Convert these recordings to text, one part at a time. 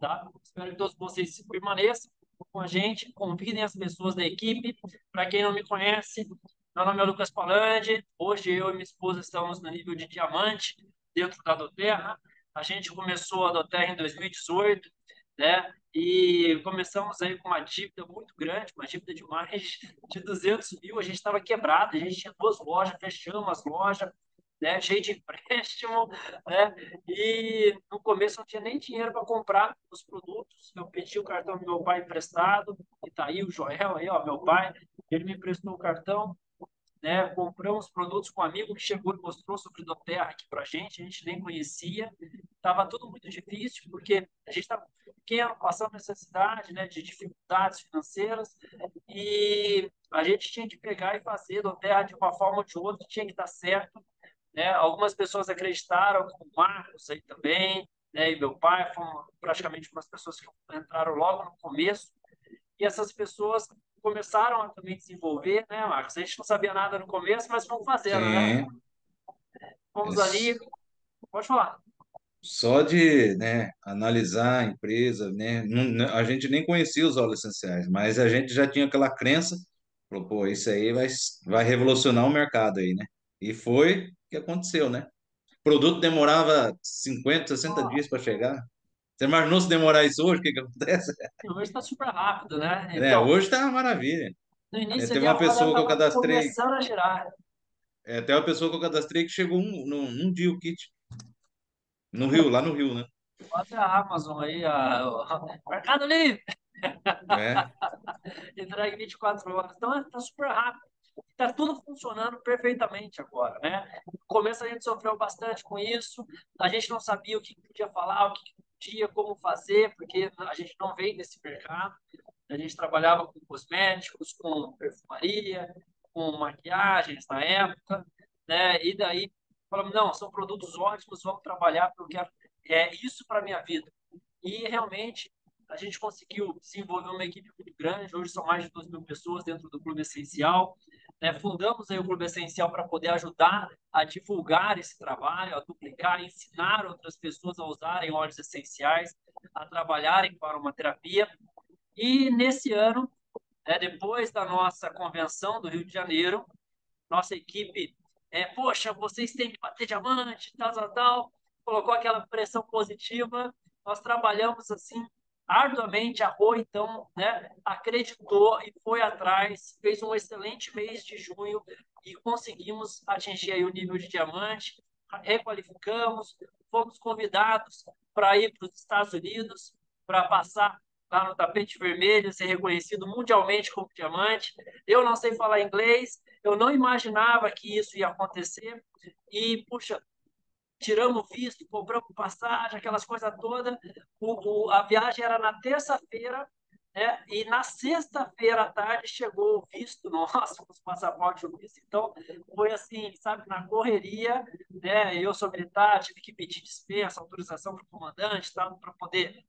tá? Espero que todos vocês permaneçam com a gente, convidem as pessoas da equipe. Para quem não me conhece, meu nome é Lucas Palandi. Hoje eu e minha esposa estamos no nível de diamante dentro da dōTERRA. A gente começou a dōTERRA em 2018, né? E começamos aí com uma dívida muito grande, uma dívida de mais de 200 mil. A gente estava quebrado, a gente tinha duas lojas, fechamos as lojas, né? Cheio de empréstimo, né? E no começo não tinha nem dinheiro para comprar os produtos. Eu pedi o cartão do meu pai emprestado, e tá aí o Joel, aí, ó, meu pai, ele me emprestou o cartão, né? Compramos produtos com um amigo que chegou e mostrou sobre dōTERRA aqui para a gente nem conhecia. Estava tudo muito difícil, porque a gente estava pequeno, passando necessidade, né, de dificuldades financeiras, e a gente tinha que pegar e fazer dōTERRA de uma forma ou de outra, tinha que dar certo, né? Algumas pessoas acreditaram, como o Marcos aí também, né, e meu pai, foram praticamente umas pessoas que entraram logo no começo, e essas pessoas começaram a também desenvolver, né, Marcos? A gente não sabia nada no começo, mas fomos fazendo, né? Fomos ali... Pode falar. Só de, né, analisar a empresa, né? A gente nem conhecia os óleos essenciais, mas a gente já tinha aquela crença, falou, pô, isso aí vai revolucionar o mercado aí, né? E foi o que aconteceu, né? O produto demorava 50, 60 dias para chegar. Você imaginou se demorar isso hoje? O que que acontece? Hoje está super rápido, né? Então, hoje está uma maravilha. No início, tem uma pessoa que eu cadastrei. Começando a girar. Tem uma pessoa que eu cadastrei que chegou num dia o kit. No Rio, lá no Rio, né? Olha a Amazon aí, Mercado Livre. Entrega 24 horas. Então, está super rápido. Está tudo funcionando perfeitamente agora, né? No começo a gente sofreu bastante com isso. A gente não sabia o que podia falar, o que podia, como fazer, porque a gente não veio desse mercado. A gente trabalhava com cosméticos, com perfumaria, com maquiagens na época, né? E daí falamos, não, são produtos ótimos, vamos trabalhar, porque é isso para a minha vida. E realmente a gente conseguiu desenvolver uma equipe muito grande. Hoje são mais de 2 mil pessoas dentro do Clube Essencial, né? Fundamos aí o Clube Essencial para poder ajudar a divulgar esse trabalho, a duplicar, ensinar outras pessoas a usarem óleos essenciais, a trabalharem com aromaterapia. E nesse ano, né, depois da nossa convenção do Rio de Janeiro, nossa equipe, poxa, vocês têm que bater diamante, tal, colocou aquela pressão positiva. Nós trabalhamos assim arduamente, a Rô, então, né, acreditou e foi atrás, fez um excelente mês de junho e conseguimos atingir aí o nível de diamante, requalificamos, fomos convidados para ir para os Estados Unidos, para passar lá no tapete vermelho, ser reconhecido mundialmente como diamante. Eu não sei falar inglês, eu não imaginava que isso ia acontecer e, puxa, tiramos visto, compramos passagem, aquelas coisas todas. A viagem era na terça-feira, né? E na sexta-feira à tarde chegou o visto nosso, os passaportes do visto. Então, foi assim, sabe, na correria, né? Eu sou militar, tive que pedir dispensa, autorização para o comandante, para poder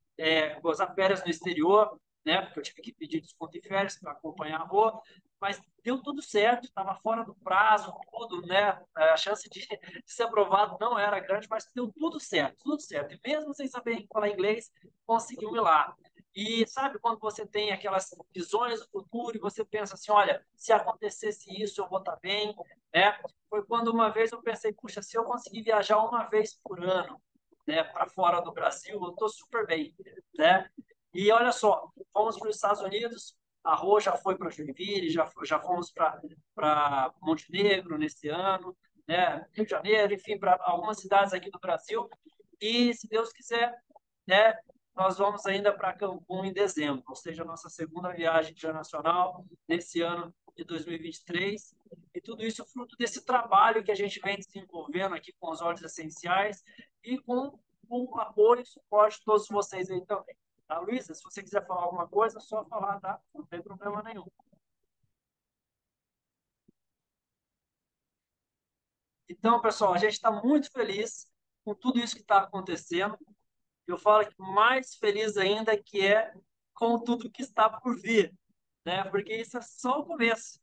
gozar férias no exterior, né? Porque eu tive que pedir desconto de férias para acompanhar a rua, mas deu tudo certo, estava fora do prazo, tudo, né? A chance de ser aprovado não era grande, mas deu tudo certo, tudo certo. E mesmo sem saber falar inglês, conseguiu ir lá. E sabe quando você tem aquelas visões do futuro e você pensa assim, olha, se acontecesse isso, eu vou estar bem, né? Foi quando uma vez eu pensei, puxa, se eu conseguir viajar uma vez por ano, né, para fora do Brasil, eu estou super bem, né? E olha só, fomos para os Estados Unidos, a Rô já foi para Joinville, já fomos para Montenegro nesse ano, né? Rio de Janeiro, enfim, para algumas cidades aqui do Brasil. E, se Deus quiser, né, nós vamos ainda para Cancún em dezembro, ou seja, a nossa segunda viagem internacional nesse ano de 2023. E tudo isso fruto desse trabalho que a gente vem desenvolvendo aqui com os óleos essenciais e com o apoio e suporte de todos vocês aí também. Tá, Luísa, se você quiser falar alguma coisa, é só falar, tá? Não tem problema nenhum. Então, pessoal, a gente está muito feliz com tudo isso que está acontecendo. Eu falo que mais feliz ainda que é com tudo que está por vir, né? Porque isso é só o começo.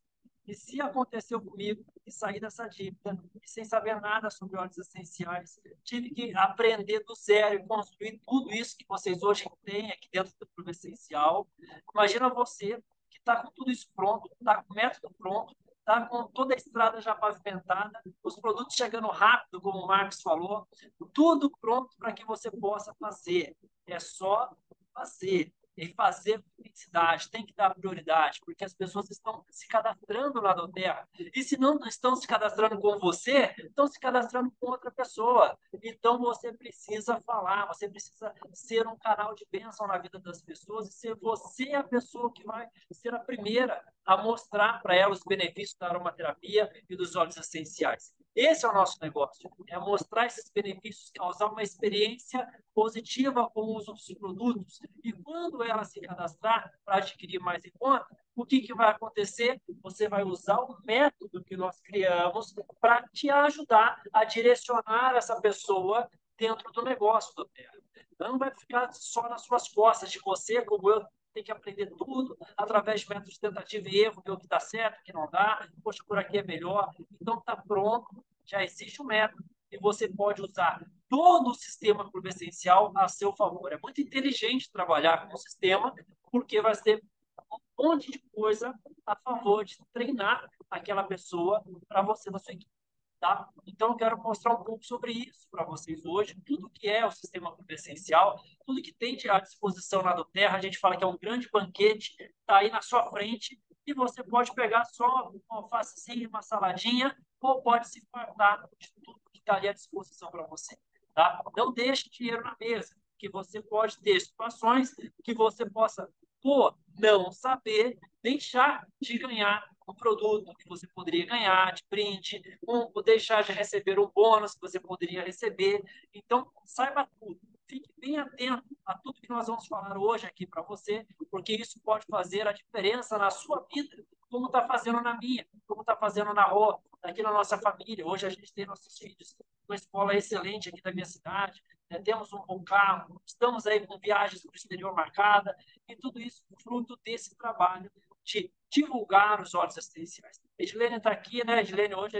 E se aconteceu comigo, e saí dessa dívida, sem saber nada sobre óleos essenciais. Tive que aprender do zero e construir tudo isso que vocês hoje têm aqui dentro do Clube Essencial. Imagina você que está com tudo isso pronto, está com o método pronto, está com toda a estrada já pavimentada, os produtos chegando rápido, como o Marcos falou, tudo pronto para que você possa fazer. É só fazer. E fazer publicidade, tem que dar prioridade, porque as pessoas estão se cadastrando lá no dōTERRA. E se não estão se cadastrando com você, estão se cadastrando com outra pessoa. Então você precisa falar, você precisa ser um canal de bênção na vida das pessoas e ser você a pessoa que vai ser a primeira a mostrar para elas os benefícios da aromaterapia e dos óleos essenciais. Esse é o nosso negócio, é mostrar esses benefícios, causar uma experiência positiva com o uso dos produtos. E quando ela se cadastrar para adquirir mais em conta, o que, que vai acontecer? Você vai usar o método que nós criamos para te ajudar a direcionar essa pessoa dentro do negócio do dōTERRA. Não vai ficar só nas suas costas de você, como eu, tem que aprender tudo através de métodos de tentativa e erro, ver o que dá certo, o que não dá, poxa, por aqui é melhor. Então está pronto, já existe o método e você pode usar todo o sistema Clube Essencial a seu favor. É muito inteligente trabalhar com o sistema, porque vai ser um monte de coisa a favor de treinar aquela pessoa para você na sua equipe. Tá? Então, eu quero mostrar um pouco sobre isso para vocês hoje, tudo que é o sistema Clube Essencial, tudo que tem à disposição na dōTERRA, a gente fala que é um grande banquete, está aí na sua frente, e você pode pegar só uma alfacezinha, uma saladinha, ou pode se fartar de tudo que está ali à disposição para você. Tá? Não deixe dinheiro na mesa, que você pode ter situações que você possa, por não saber, deixar de ganhar um produto que você poderia ganhar de brinde, ou deixar de receber um bônus que você poderia receber. Então, saiba tudo. Fique bem atento a tudo que nós vamos falar hoje aqui para você, porque isso pode fazer a diferença na sua vida, como está fazendo na minha, como está fazendo na rua, aqui na nossa família. Hoje a gente tem nossos filhos, uma escola excelente aqui da minha cidade, né? Temos um bom carro, estamos aí com viagens para o exterior marcada, e tudo isso fruto desse trabalho de divulgar os óleos essenciais. Edilene está aqui, né? Edilene, hoje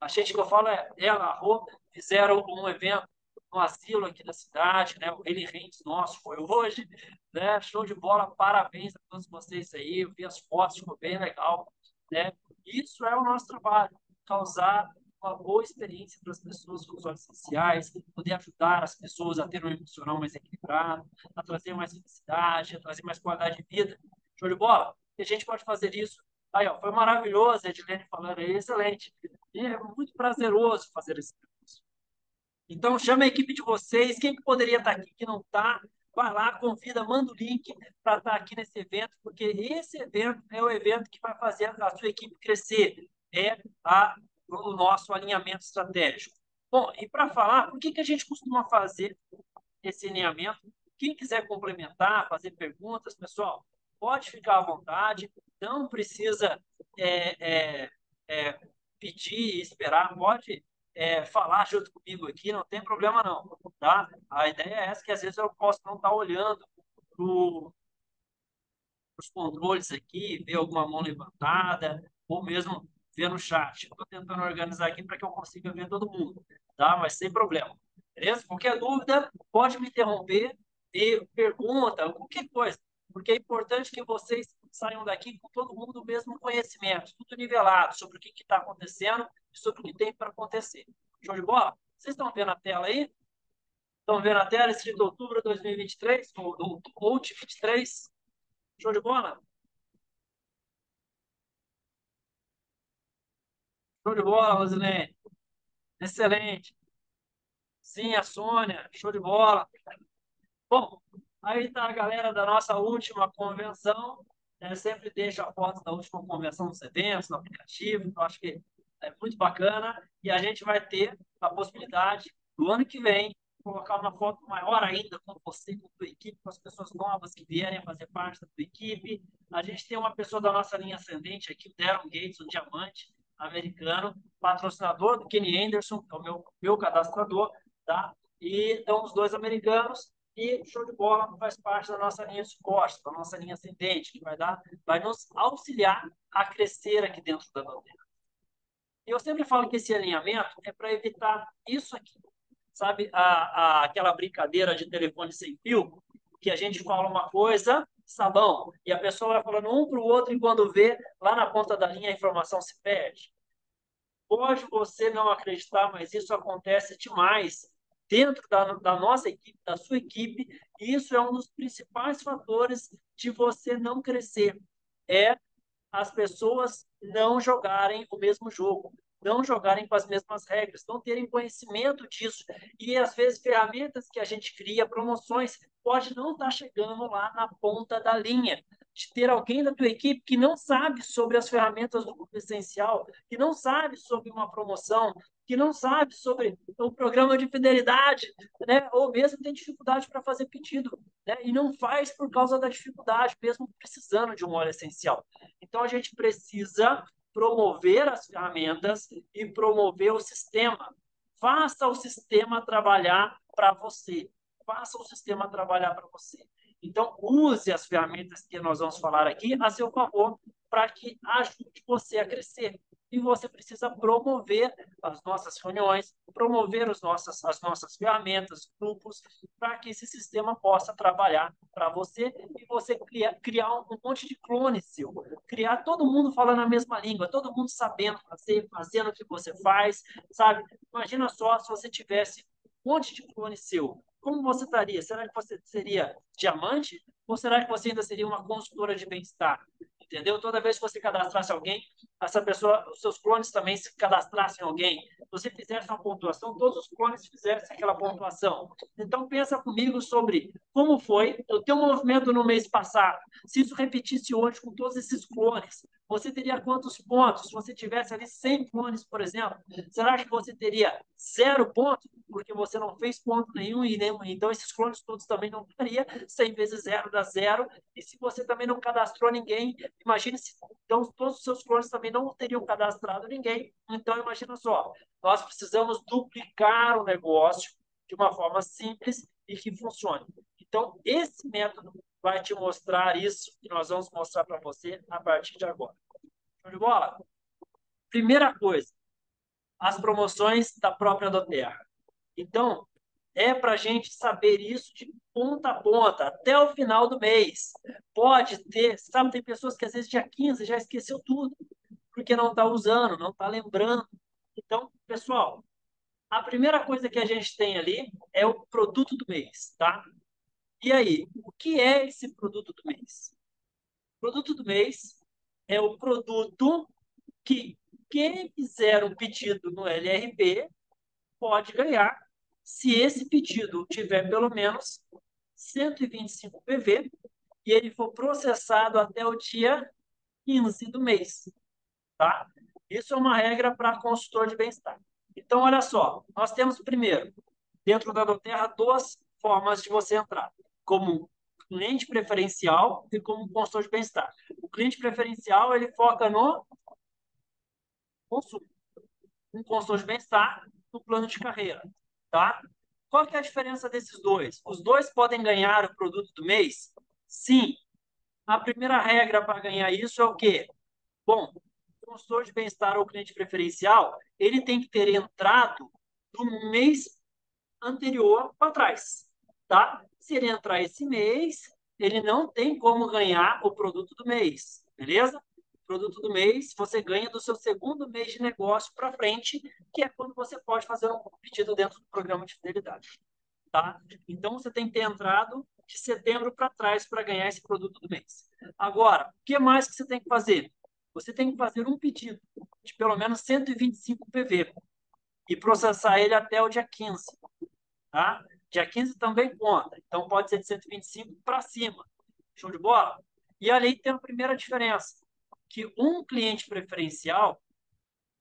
a gente que eu falo é ela, a Rô, fizeram um evento no asilo aqui da cidade, né? O Ele Rentes nosso foi hoje, né? Show de bola, parabéns a todos vocês aí, eu vi as fotos, ficou bem legal, né? Isso é o nosso trabalho, causar uma boa experiência para as pessoas com os óleos essenciais, poder ajudar as pessoas a ter um emocional mais equilibrado, a trazer mais felicidade, a trazer mais qualidade de vida. Show de bola? E a gente pode fazer isso. Aí, ó, foi maravilhoso, a Edilene falando aí, excelente. E é muito prazeroso fazer esse negócio. Então, chama a equipe de vocês. Quem que poderia estar aqui que não está? Vai lá, convida, manda o link para estar aqui nesse evento, porque esse evento é o evento que vai fazer a sua equipe crescer. É o nosso alinhamento estratégico. Bom, e para falar, por que, que a gente costuma fazer esse alinhamento? Quem quiser complementar, fazer perguntas, pessoal, pode ficar à vontade, não precisa pedir e esperar, pode falar junto comigo aqui, não tem problema não, tá? A ideia é essa, que às vezes eu posso não estar olhando os controles aqui, ver alguma mão levantada, ou mesmo ver no chat. Estou tentando organizar aqui para que eu consiga ver todo mundo, tá? Mas sem problema, beleza? Qualquer dúvida, pode me interromper e pergunta, qualquer coisa. Porque é importante que vocês saiam daqui com todo mundo o mesmo conhecimento, tudo nivelado sobre o que está acontecendo e sobre o que tem para acontecer. Show de bola? Vocês estão vendo a tela aí? Estão vendo a tela? Escrito outubro de 2023, ou out 23. Show de bola? Show de bola, Rosilene. Excelente. Sim, a Sônia. Show de bola. Bom, aí está a galera da nossa última convenção, né? Sempre deixo a foto da última convenção nos eventos, no aplicativo, então acho que é muito bacana. E a gente vai ter a possibilidade, do ano que vem, colocar uma foto maior ainda com você, com a tua equipe, com as pessoas novas que vierem fazer parte da tua equipe. A gente tem uma pessoa da nossa linha ascendente aqui, o Darren Gates, um diamante americano, patrocinador do Kenny Anderson, que é o meu cadastrador, tá? E então os dois americanos. E show de bola faz parte da nossa linha de costas, da nossa linha ascendente, que vai nos auxiliar a crescer aqui dentro da dōTERRA. E eu sempre falo que esse alinhamento é para evitar isso aqui, sabe? Aquela brincadeira de telefone sem fio, que a gente fala uma coisa, sabão, e a pessoa vai falando um para o outro e quando vê, lá na ponta da linha a informação se perde. Pode você não acreditar, mas isso acontece demais dentro da nossa equipe, da sua equipe, e isso é um dos principais fatores de você não crescer, é as pessoas não jogarem o mesmo jogo, não jogarem com as mesmas regras, não terem conhecimento disso, e às vezes ferramentas que a gente cria, promoções, pode não estar chegando lá na ponta da linha, de ter alguém da tua equipe que não sabe sobre as ferramentas do Clube Essencial, que não sabe sobre uma promoção, que não sabe sobre o programa de fidelidade, né? Ou mesmo tem dificuldade para fazer pedido, né? E não faz por causa da dificuldade, mesmo precisando de um óleo essencial. Então, a gente precisa promover as ferramentas e promover o sistema. Faça o sistema trabalhar para você. Faça o sistema trabalhar para você. Então, use as ferramentas que nós vamos falar aqui a seu favor para que ajude você a crescer. E você precisa promover as nossas reuniões, promover as nossas ferramentas, grupos, para que esse sistema possa trabalhar para você e você criar um monte de clone seu. Criar todo mundo falando a mesma língua, todo mundo sabendo fazer, fazendo o que você faz, sabe? Imagina só se você tivesse um monte de clone seu. Como você estaria? Será que você seria diamante? Ou será que você ainda seria uma consultora de bem-estar? Entendeu? Toda vez que você cadastrasse alguém, essa pessoa, os seus clones também se cadastrassem alguém. Se você fizesse uma pontuação, todos os clones fizessem aquela pontuação. Então, pensa comigo sobre como foi o teu movimento no mês passado. Se isso repetisse hoje com todos esses clones, você teria quantos pontos? Se você tivesse ali 100 clones, por exemplo, será que você teria 0 pontos? Porque você não fez ponto nenhum, e nenhum. Então esses clones todos também não daria. 100 vezes 0 dá 0. E se você também não cadastrou ninguém, imagine se então, todos os seus clones também não teriam cadastrado ninguém. Então imagina só, nós precisamos duplicar o negócio de uma forma simples e que funcione. Então esse método vai te mostrar isso que nós vamos mostrar para você a partir de agora. Show de bola? Primeira coisa, as promoções da própria dōTERRA. Então, é para a gente saber isso de ponta a ponta, até o final do mês. Pode ter, sabe, tem pessoas que às vezes dia 15 já esqueceu tudo, porque não está usando, não está lembrando. Então, pessoal, a primeira coisa que a gente tem ali é o produto do mês, tá? E aí, o que é esse produto do mês? O produto do mês é o produto que quem fizer um pedido no LRP pode ganhar se esse pedido tiver pelo menos 125 PV e ele for processado até o dia 15 do mês. Tá? Isso é uma regra para consultor de bem-estar. Então, olha só, nós temos primeiro, dentro da dōTERRA, 2 formas de você entrar. Como cliente preferencial e como consultor de bem-estar. O cliente preferencial, ele foca no consumo. O consultor de bem-estar, no plano de carreira. Tá? Qual que é a diferença desses dois? Os dois podem ganhar o produto do mês? Sim. A primeira regra para ganhar isso é o quê? Bom, o consultor de bem-estar ou cliente preferencial, ele tem que ter entrado no mês anterior para trás. Tá? Se ele entrar esse mês, ele não tem como ganhar o produto do mês, beleza? O produto do mês você ganha do seu 2º mês de negócio para frente, que é quando você pode fazer um pedido dentro do programa de fidelidade, tá? Então, você tem que ter entrado de setembro para trás para ganhar esse produto do mês. Agora, o que mais que você tem que fazer? Você tem que fazer um pedido de pelo menos 125 PV e processar ele até o dia 15, tá? Dia 15 também conta, então pode ser de 125 para cima. Show de bola? E ali tem a primeira diferença, que um cliente preferencial,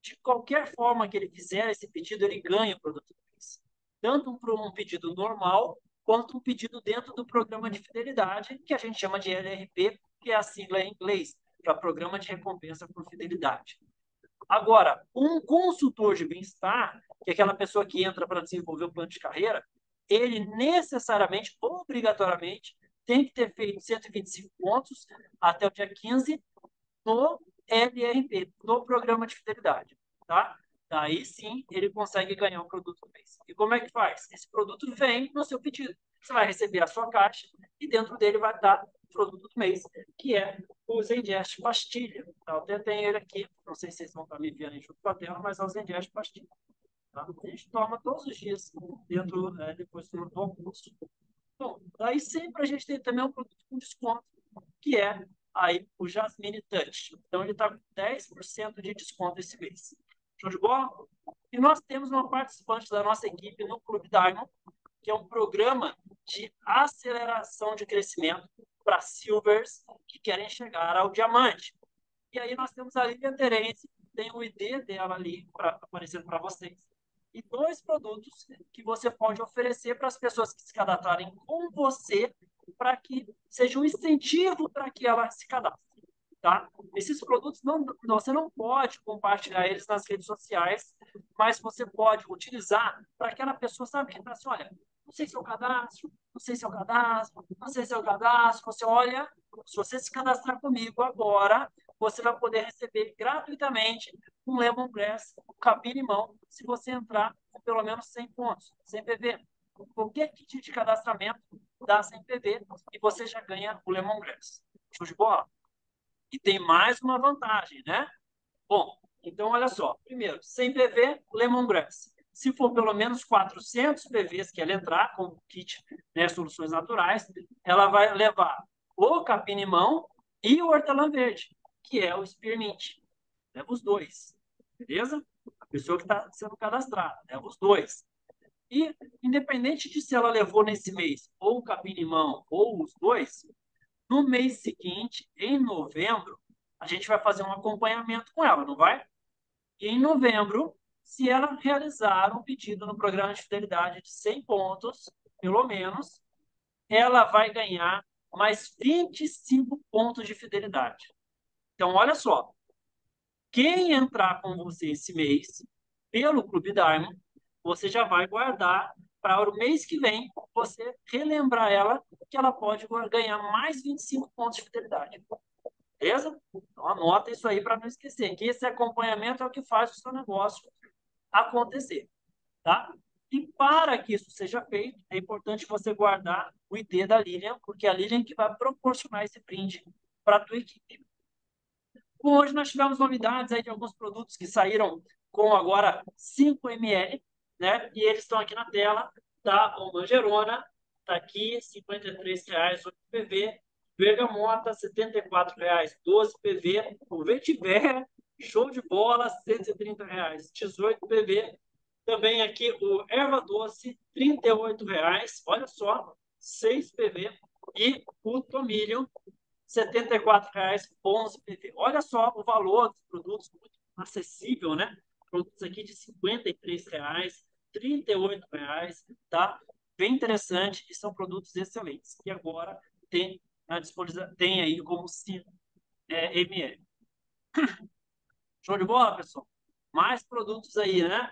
de qualquer forma que ele fizer esse pedido, ele ganha o produto do mês. Tanto um pedido normal, quanto um pedido dentro do programa de fidelidade, que a gente chama de LRP, que é a sigla em inglês, para Programa de Recompensa por Fidelidade. Agora, um consultor de bem-estar, que é aquela pessoa que entra para desenvolver o plano de carreira, ele necessariamente, obrigatoriamente, tem que ter feito 125 pontos até o dia 15 no LRP, no Programa de Fidelidade. tá? Daí sim ele consegue ganhar o produto do mês. E como é que faz? Esse produto vem no seu pedido. Você vai receber a sua caixa e dentro dele vai estar o produto do mês, que é o Zendesk Pastilha. Tá? Eu até tenho ele aqui, não sei se vocês vão estar me vendo junto com a tela, mas é o Zendesk Pastilha. Tá? A gente toma todos os dias dentro, depois do almoço. Bom, daí sempre a gente tem também um produto com desconto, que é aí o Jasmine Touch. Então ele está com 10% de desconto esse mês. Show de bola? E nós temos uma participante da nossa equipe no Clube Diamond, que é um programa de aceleração de crescimento para Silvers que querem chegar ao diamante. E aí nós temos a Lilian Terence, tem o ID dela ali aparecendo para vocês. E dois produtos que você pode oferecer para as pessoas que se cadastrarem com você, para que seja um incentivo para que ela se cadastre, tá? Esses produtos, você não pode compartilhar eles nas redes sociais, mas você pode utilizar para aquela pessoa, sabe, que fala assim, olha, não sei se é o cadastro, você olha, se você se cadastrar comigo agora, você vai poder receber gratuitamente um lemongrass, um capim-limão, se você entrar com pelo menos 100 pontos, 100 PV. Qualquer kit de cadastramento dá 100 PV e você já ganha o lemongrass. Show de bola? E tem mais uma vantagem, né? Bom, então olha só. Primeiro, 100 PV, lemongrass. Se for pelo menos 400 PVs que ela entrar com o kit, né, soluções naturais, ela vai levar o capim-limão e o hortelã verde, que é o spearmint. Leva os dois, beleza? A pessoa que está sendo cadastrada, leva os dois. E, independente de se ela levou nesse mês ou o capim-limão ou os dois, no mês seguinte, em novembro, a gente vai fazer um acompanhamento com ela, não vai? E em novembro, se ela realizar um pedido no programa de fidelidade de 100 pontos, pelo menos, ela vai ganhar mais 25 pontos de fidelidade. Então, olha só, quem entrar com você esse mês pelo Clube Diamond, você já vai guardar para o mês que vem, você relembrar ela que ela pode ganhar mais 25 pontos de fidelidade. Beleza? Então, anota isso aí para não esquecer, que esse acompanhamento é o que faz o seu negócio acontecer, tá? E para que isso seja feito, é importante você guardar o ID da Lilian, porque é a Lilian que vai proporcionar esse brinde para a tua equipe. Bom, hoje nós tivemos novidades aí de alguns produtos que saíram com agora 5 ml, né? E eles estão aqui na tela, tá? O manjerona tá aqui, R$ 53,00, 8 PV. Bergamota, R$ 74,00, 12 PV. O vetiver, show de bola, R$ 130,00, 18 PV. Também aqui o erva doce, R$ 38,00, olha só, 6 PV. E o tomilho, R$ 74,00, 11 PV. Olha só o valor dos produtos, muito acessível, né? Produtos aqui de R$ 53,00, R$ 38,00, tá? Bem interessante e são produtos excelentes. E agora tem na disposição, tem aí como 5 ml. Show de bola, pessoal? Mais produtos aí, né?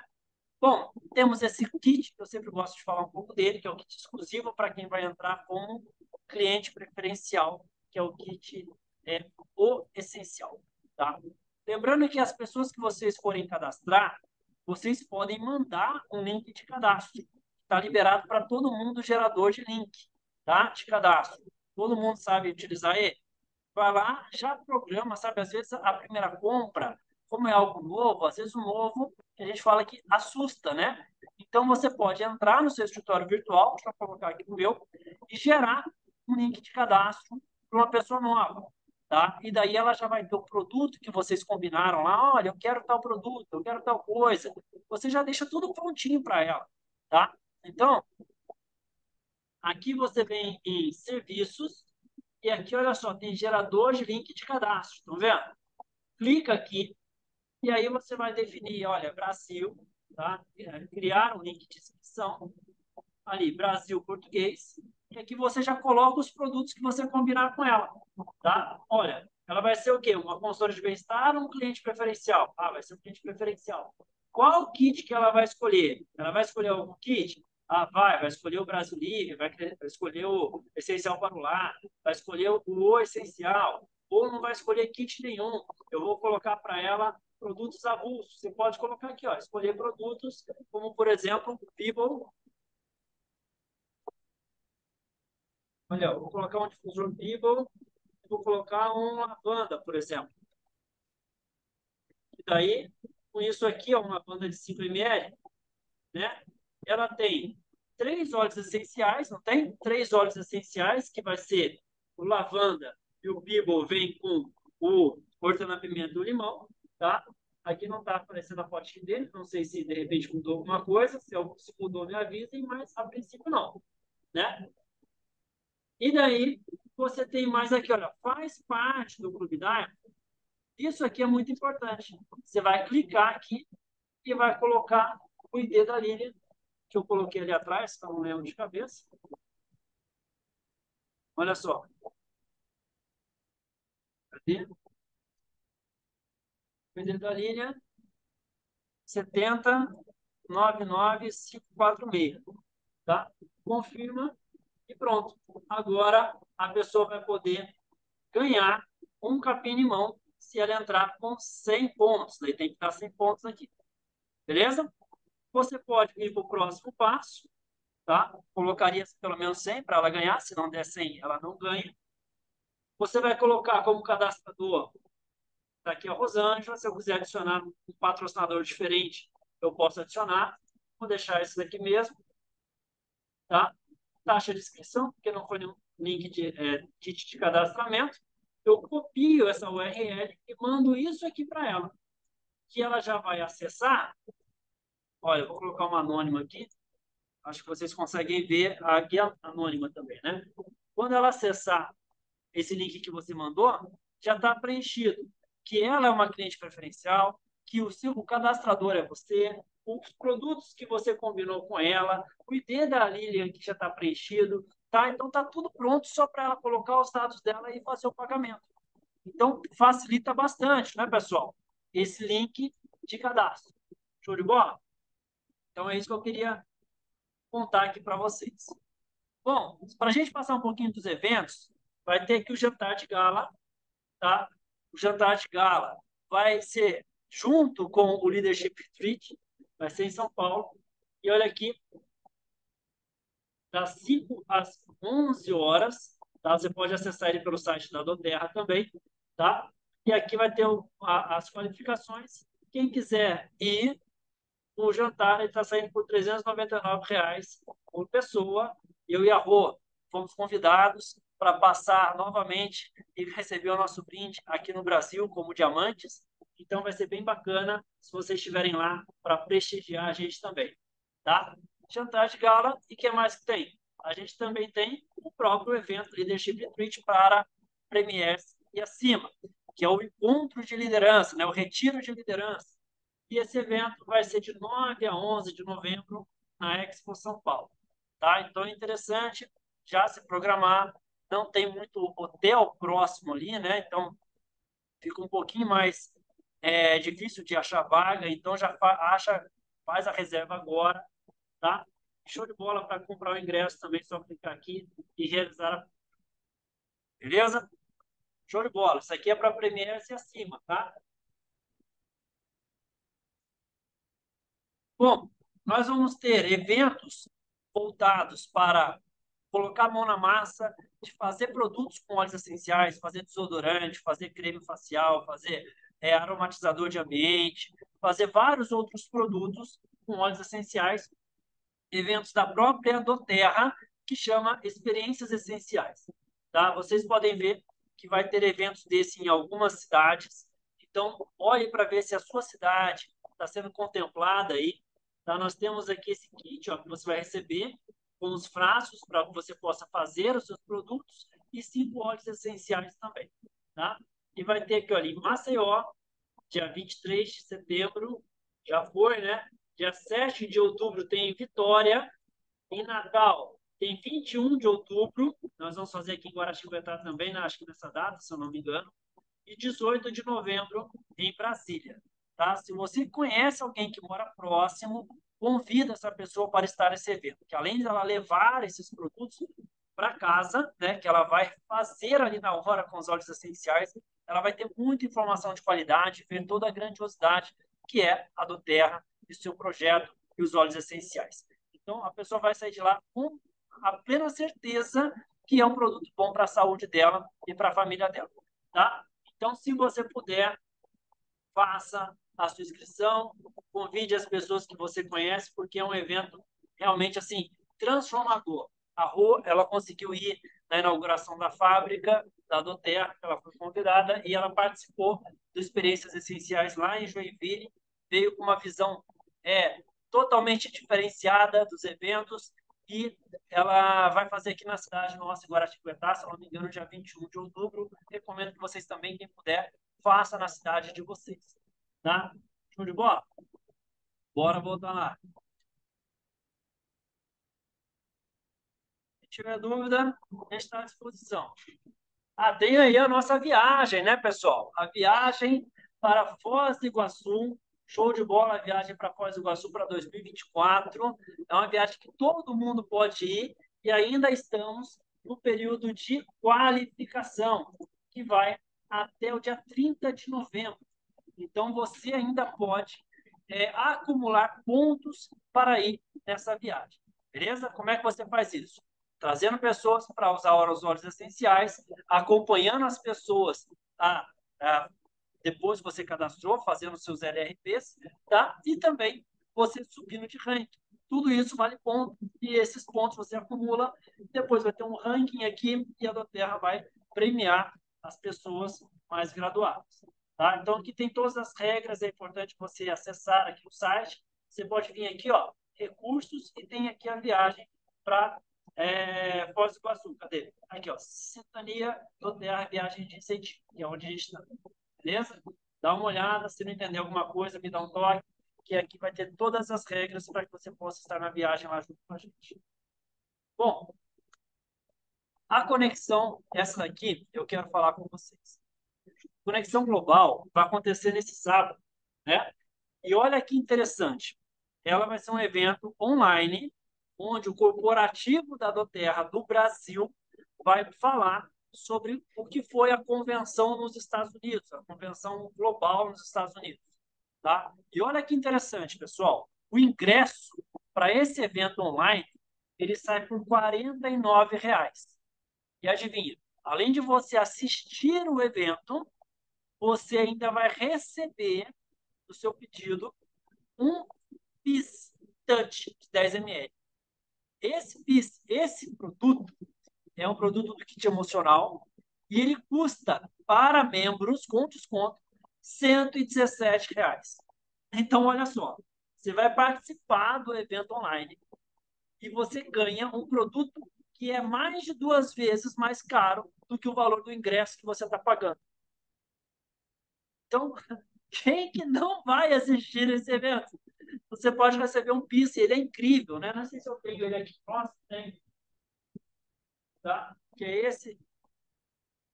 Bom, temos esse kit, que eu sempre gosto de falar um pouco dele, que é o kit exclusivo para quem vai entrar como cliente preferencial, que é o kit O Essencial, tá? Lembrando que as pessoas que vocês forem cadastrar, vocês podem mandar um link de cadastro. Está liberado para todo mundo o gerador de link, tá? De cadastro. Todo mundo sabe utilizar ele. Vai lá, já programa, sabe? Às vezes a primeira compra, como é algo novo, às vezes o novo, a gente fala que assusta, né? Então você pode entrar no seu escritório virtual, deixa eu colocar aqui no meu, e gerar um link de cadastro para uma pessoa nova, tá? E daí ela já vai ter o produto que vocês combinaram lá, olha, eu quero tal produto, eu quero tal coisa. Você já deixa tudo prontinho para ela, tá? Então, aqui você vem em serviços e aqui, olha só, tem gerador de link de cadastro, estão vendo? Clica aqui e aí você vai definir, olha, Brasil, tá? Criar um link de inscrição, ali, Brasil, português. É que você já coloca os produtos que você combinar com ela, tá? Olha, ela vai ser o quê? Uma consultora de bem-estar ou um cliente preferencial? Ah, vai ser um cliente preferencial. Qual kit que ela vai escolher? Ela vai escolher algum kit? Ah, vai escolher o Brasil Livre, vai escolher o Essencial para o Lar, vai escolher o Essencial, ou não vai escolher kit nenhum. Eu vou colocar para ela produtos avulsos. Você pode colocar aqui, ó, escolher produtos como, por exemplo, Beeple. Olha, vou colocar um difusor Beeple, vou colocar um lavanda, por exemplo. E daí, com isso aqui, ó, uma lavanda de 5 ml, né? Ela tem 3 óleos essenciais, não tem? 3 óleos essenciais, que vai ser o lavanda e o Beeple vem com o hortelã-pimenta do limão, tá? Aqui não está aparecendo a fotinha dele, não sei se de repente mudou alguma coisa, se mudou me avisem, mas a princípio não, né? E daí, você tem mais aqui, olha, faz parte do Clube Diamond. Isso aqui é muito importante. Você vai clicar aqui e vai colocar o ID da Lilian, que eu coloquei ali atrás, que eu não lembro de cabeça. Olha só. Cadê? O ID da Lilian, 7099546, tá? Confirma. E pronto, agora a pessoa vai poder ganhar um capim-limão se ela entrar com 100 pontos. Daí tem que dar 100 pontos aqui, beleza? Você pode ir para o próximo passo, tá? Colocaria pelo menos 100 para ela ganhar, se não der 100 ela não ganha. Você vai colocar como cadastrador, tá aqui a Rosângela, se eu quiser adicionar um patrocinador diferente, eu posso adicionar. Vou deixar esse daqui mesmo, tá? Taxa de inscrição, porque não foi nenhum link de cadastramento, eu copio essa URL e mando isso aqui para ela, que ela já vai acessar. Olha, eu vou colocar uma anônima aqui, acho que vocês conseguem ver a guia anônima também, né? Quando ela acessar esse link que você mandou, já está preenchido que ela é uma cliente preferencial, que o cadastrador é você, os produtos que você combinou com ela, o ID da Lilian que já está preenchido, tá? Então está tudo pronto só para ela colocar os dados dela e fazer o pagamento. Então facilita bastante, né, pessoal? Esse link de cadastro. Show de bola? Então é isso que eu queria contar aqui para vocês. Bom, para a gente passar um pouquinho dos eventos, vai ter aqui o jantar de gala, tá? O jantar de gala vai ser junto com o Leadership Retreat. Vai ser em São Paulo. E olha aqui, das 5 às 11 horas, tá? Você pode acessar ele pelo site da dōTERRA também, tá? E aqui vai ter as qualificações. Quem quiser ir, o jantar está saindo por R$ 399,00 por pessoa. Eu e a Rô fomos convidados para passar novamente e receber o nosso brinde aqui no Brasil como diamantes. Então, vai ser bem bacana se vocês estiverem lá para prestigiar a gente também, tá? Jantar de gala e o que mais que tem? A gente também tem o próprio evento Leadership Retreat para Premiers e acima, que é o encontro de liderança, né? O retiro de liderança. E esse evento vai ser de 9 a 11 de novembro na Expo São Paulo, tá? Então, é interessante já se programar. Não tem muito hotel próximo ali, né? Então, fica um pouquinho mais... É difícil de achar vaga, então já faz a reserva agora, tá? Show de bola. Para comprar o ingresso também, só clicar aqui e realizar a... Beleza? Show de bola. Isso aqui é para Premiers e acima, tá? Bom, nós vamos ter eventos voltados para colocar a mão na massa, de fazer produtos com óleos essenciais, fazer desodorante, fazer creme facial, fazer... aromatizador de ambiente, fazer vários outros produtos com óleos essenciais, eventos da própria dōTERRA, que chama Experiências Essenciais. Tá? Vocês podem ver que vai ter eventos desse em algumas cidades, então olhe para ver se a sua cidade está sendo contemplada aí. Tá? Nós temos aqui esse kit, ó, que você vai receber com os frascos para que você possa fazer os seus produtos e 5 óleos essenciais também. Tá? E vai ter aqui, olha, em Maceió, dia 23 de setembro, já foi, né? Dia 7 de outubro tem Vitória. Em Natal tem 21 de outubro. Nós vamos fazer aqui em Guaratinguetá também, né? Acho que nessa data, se eu não me engano. E 18 de novembro em Brasília, tá? Se você conhece alguém que mora próximo, convida essa pessoa para estar nesse evento. Que além dela levar esses produtos para casa, né? Que ela vai fazer ali na hora com os óleos essenciais, ela vai ter muita informação de qualidade, ver toda a grandiosidade que é a dōTERRA e o seu projeto e os óleos essenciais. Então, a pessoa vai sair de lá com a plena certeza que é um produto bom para a saúde dela e para a família dela, tá? Então, se você puder, faça a sua inscrição, convide as pessoas que você conhece, porque é um evento realmente, assim, transformador. A Rô, ela conseguiu ir na inauguração da fábrica da dōTERRA, ela foi convidada e ela participou do Experiências Essenciais lá em Joinville, veio com uma visão totalmente diferenciada dos eventos e ela vai fazer aqui na cidade nossa, Guaratinguetá, se não me engano, dia 21 de outubro. Recomendo que vocês também, quem puder, faça na cidade de vocês, tá? Show de bola? Bora voltar lá. Se tiver dúvida, a gente está à disposição. Ah, tem aí a nossa viagem, né, pessoal? A viagem para Foz do Iguaçu. Show de bola, a viagem para Foz do Iguaçu para 2024. É uma viagem que todo mundo pode ir e ainda estamos no período de qualificação, que vai até o dia 30 de novembro. Então, você ainda pode acumular pontos para ir nessa viagem. Beleza? Como é que você faz isso? Trazendo pessoas para usar os óleos essenciais, acompanhando as pessoas depois que você cadastrou, fazendo seus LRPs, tá? E também você subindo de ranking. Tudo isso vale ponto e esses pontos você acumula. Depois vai ter um ranking aqui e a dōTERRA vai premiar as pessoas mais graduadas, tá? Então, aqui tem todas as regras, é importante você acessar aqui o site. Você pode vir aqui, ó, recursos, e tem aqui a viagem para Foz do Iguaçu. Cadê? Aqui, ó, Sintonia dōTERRA Viagem de Incentivo, que é onde a gente está. Beleza? Dá uma olhada, se não entender alguma coisa, me dá um toque, que aqui vai ter todas as regras para que você possa estar na viagem lá junto com a gente. Bom, a conexão, essa daqui, eu quero falar com vocês. Conexão Global vai acontecer nesse sábado, né? E olha que interessante. Ela vai ser um evento online, onde o corporativo da dōTERRA do Brasil vai falar sobre o que foi a convenção nos Estados Unidos, a convenção global nos Estados Unidos, tá? E olha que interessante, pessoal. O ingresso para esse evento online, ele sai por R$ 49,00. E adivinha, além de você assistir o evento, você ainda vai receber no seu pedido um pistante de 10 ml. Esse produto é um produto do kit emocional e ele custa, para membros, com desconto, R$ 117,00. Então, olha só, você vai participar do evento online e você ganha um produto que é mais de 2 vezes mais caro do que o valor do ingresso que você está pagando. Então, quem que não vai assistir esse evento? Você pode receber um pix, ele é incrível, né? Não sei se eu tenho ele aqui próximo, tem. Tá? Que é esse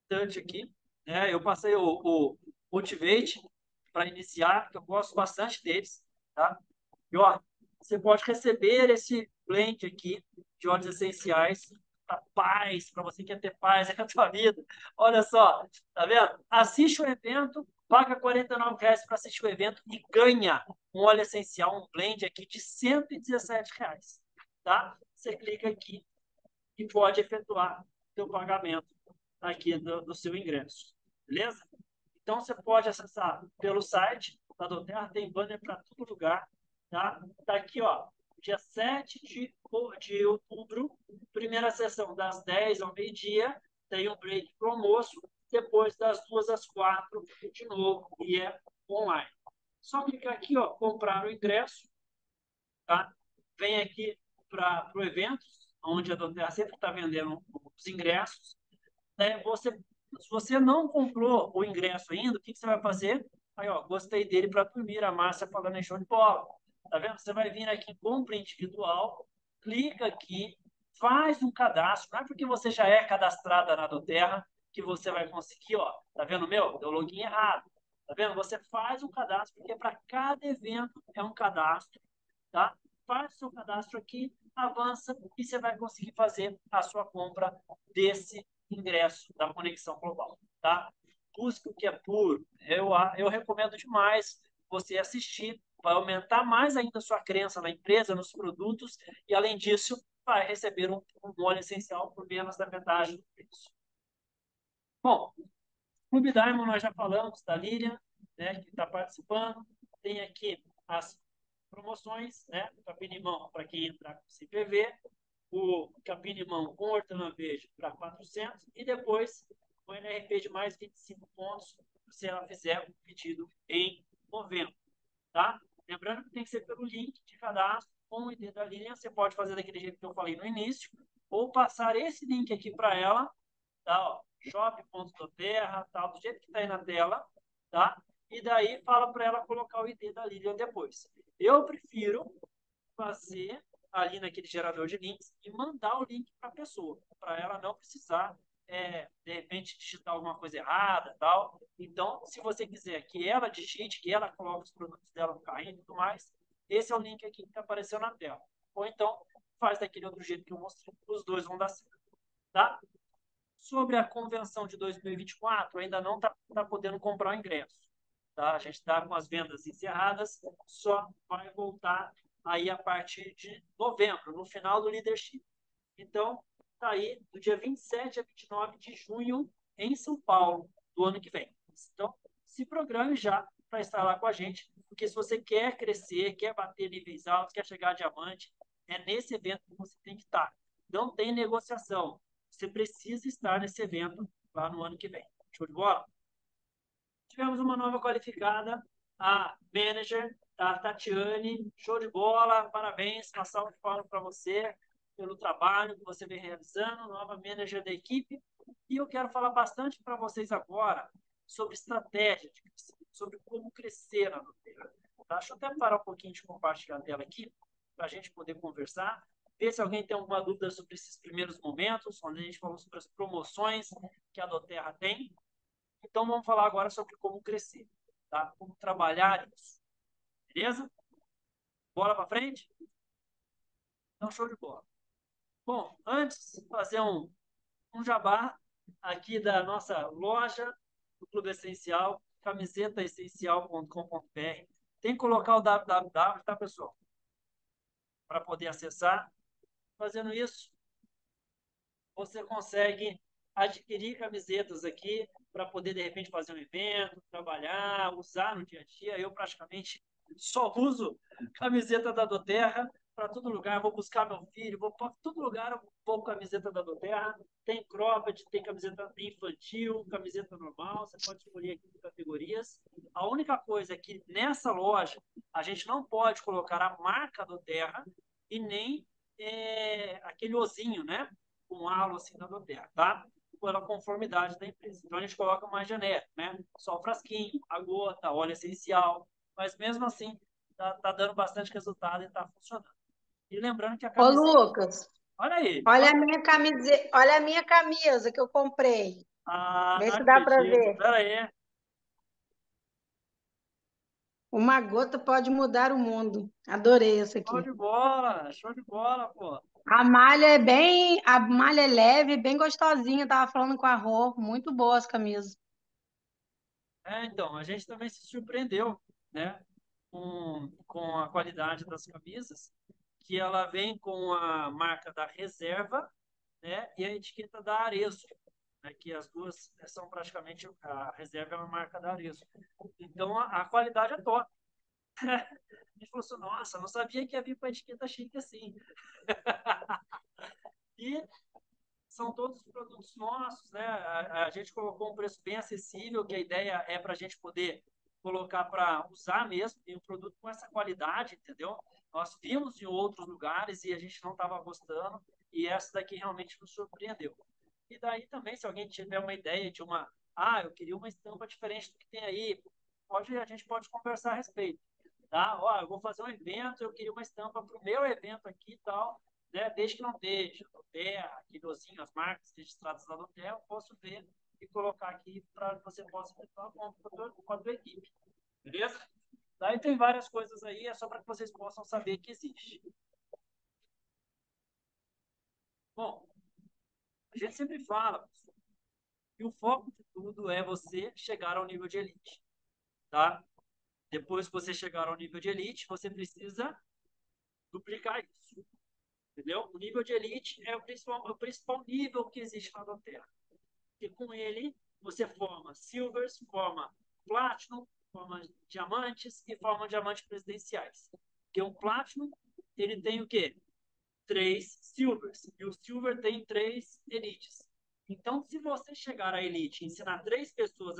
tanto aqui, né? Eu passei o Motivate para iniciar, que eu gosto bastante deles, tá? E, ó, você pode receber esse blend aqui de óleos essenciais para paz, para você que quer ter paz na sua vida. Olha só, tá vendo? Assiste o evento, paga R$ 49,00 para assistir o evento e ganha um óleo essencial, um blend aqui de R$ 117,00, tá? Você clica aqui e pode efetuar o seu pagamento aqui do seu ingresso, beleza? Então, você pode acessar pelo site da dōTERRA, tem banner para todo lugar, tá? Tá aqui, ó. Dia 7 de outubro, primeira sessão das 10 ao meio-dia, tem um break para o almoço, depois das 2 às 4, de novo, e é online. Só clicar aqui, ó, comprar o ingresso, tá? Vem aqui para o evento, onde a dōTERRA sempre está vendendo os ingressos. Né? Se você não comprou o ingresso ainda, o que você vai fazer? Aí, ó, gostei dele para dormir, a Márcia falando em show de bola. Tá vendo? Você vai vir aqui em compra individual, clica aqui, faz um cadastro. Não é porque você já é cadastrada na dōTERRA que você vai conseguir, ó. Tá vendo, meu? Deu login errado. Tá vendo? Você faz um cadastro, porque para cada evento é um cadastro, tá? Faz seu cadastro aqui, avança e você vai conseguir fazer a sua compra desse ingresso da Conexão Global, tá? busque o que é puro. Eu recomendo demais você assistir, vai aumentar mais ainda a sua crença na empresa, nos produtos, e além disso, vai receber um óleo essencial por menos da metade do preço. Bom, Clube Diamond nós já falamos, da Lilian, né, que está participando. Tem aqui as promoções, né, o capim-limão para quem entrar com CPV, o capim-limão com hortelã verde para 400 e depois o NRP de mais 25 pontos se ela fizer um pedido em novembro, tá? Lembrando que tem que ser pelo link de cadastro com o ID da Lilian. Você pode fazer daquele jeito que eu falei no início ou passar esse link aqui para ela, tá? shop.doterra, tal, do jeito que está aí na tela, tá? E daí fala para ela colocar o ID da Lilian depois. Eu prefiro fazer ali naquele gerador de links e mandar o link para a pessoa, para ela não precisar, de repente, digitar alguma coisa errada, tal. Então, se você quiser que ela digite, que ela coloque os produtos dela no carrinho e tudo mais, esse é o link aqui que apareceu na tela. Ou então, faz daquele outro jeito que eu mostrei, os dois vão dar certo, tá? Sobre a convenção de 2024, ainda não está podendo comprar o ingresso. Tá? A gente está com as vendas encerradas, só vai voltar aí a partir de novembro, no final do Leadership. Então, está aí do dia 27 a 29 de junho em São Paulo, do ano que vem. Então, se programe já para estar lá com a gente, porque se você quer crescer, quer bater níveis altos, quer chegar a diamante, é nesse evento que você tem que estar. Não tem negociação. Você precisa estar nesse evento lá no ano que vem. Show de bola? Tivemos uma nova qualificada, a manager, a Tatiane. Show de bola, parabéns, uma salva de palmas para você pelo trabalho que você vem realizando, nova manager da equipe. E eu quero falar bastante para vocês agora sobre estratégia, sobre como crescer na dōTERRA. Tá? Deixa eu até parar um pouquinho de compartilhar a tela aqui, para a gente poder conversar. Ver se alguém tem alguma dúvida sobre esses primeiros momentos, onde a gente falou sobre as promoções que a dōTERRA tem. Então, vamos falar agora sobre como crescer, tá? Como trabalhar isso. Beleza? Bola para frente? Então, show de bola. Bom, antes de fazer um jabá aqui da nossa loja do Clube Essencial, camisetaessencial.com.br. Tem que colocar o www, tá, pessoal? Para poder acessar. Fazendo isso, você consegue adquirir camisetas aqui para poder, de repente, fazer um evento, trabalhar, usar no dia a dia. Eu, praticamente, só uso camiseta da dōTERRA para todo lugar. Vou buscar meu filho, vou para todo lugar, eu vou com camiseta da dōTERRA. Tem cropped, tem camiseta infantil, camiseta normal. Você pode escolher aqui de categorias. A única coisa é que, nessa loja, a gente não pode colocar a marca dōTERRA e nem aquele ozinho, né? Com halo, assim, da dōTERRA, tá? Pela conformidade da empresa. Então, a gente coloca mais genérico, né? Só o frasquinho, a gota, óleo essencial. Mas, mesmo assim, tá dando bastante resultado e tá funcionando. E lembrando que a camiseta... Ô, Lucas! Olha aí! Olha a minha camiseta, olha a minha camisa que eu comprei. Ah, vê se dá para ver. Pera aí. Uma gota pode mudar o mundo. Adorei essa aqui. Show de bola, pô. A malha é leve, bem gostosinha. Eu tava falando com a Rô, muito boa as camisas. Então, a gente também se surpreendeu, né? Com a qualidade das camisas, que ela vem com a marca da Reserva, né? E a etiqueta da Arezzo, né? Que as duas são praticamente, a Reserva é uma marca da Arezzo. Então, a qualidade é top. A gente falou assim, nossa, não sabia que ia vir com a etiqueta chique assim. E são todos produtos nossos, né? A gente colocou um preço bem acessível, que a ideia é para a gente poder colocar para usar mesmo, e um produto com essa qualidade, entendeu? Nós vimos em outros lugares e a gente não estava gostando, e essa daqui realmente nos surpreendeu. E daí também, se alguém tiver uma ideia de uma, eu queria uma estampa diferente do que tem aí, a gente pode conversar a respeito. Tá? Ó, eu vou fazer um evento, eu queria uma estampa para o meu evento aqui e tal, né? Desde que não deixe dōTERRA, aqui dozinho, as marcas registradas da dōTERRA, eu posso ver e colocar aqui para que você possa efetuar com a tua equipe. Beleza? Daí tem várias coisas aí, é só para que vocês possam saber que existe. Bom, a gente sempre fala, E o foco de tudo é você chegar ao nível de elite, tá? Depois que você chegar ao nível de elite, você precisa duplicar isso, entendeu? O nível de elite é o principal nível que existe na dōTERRA. Porque com ele, você forma silvers, forma platinum, forma diamantes e forma diamantes presidenciais. Porque um platinum, ele tem o quê? 3 silvers. E o silver tem 3 elites. Então, se você chegar à elite e ensinar 3 pessoas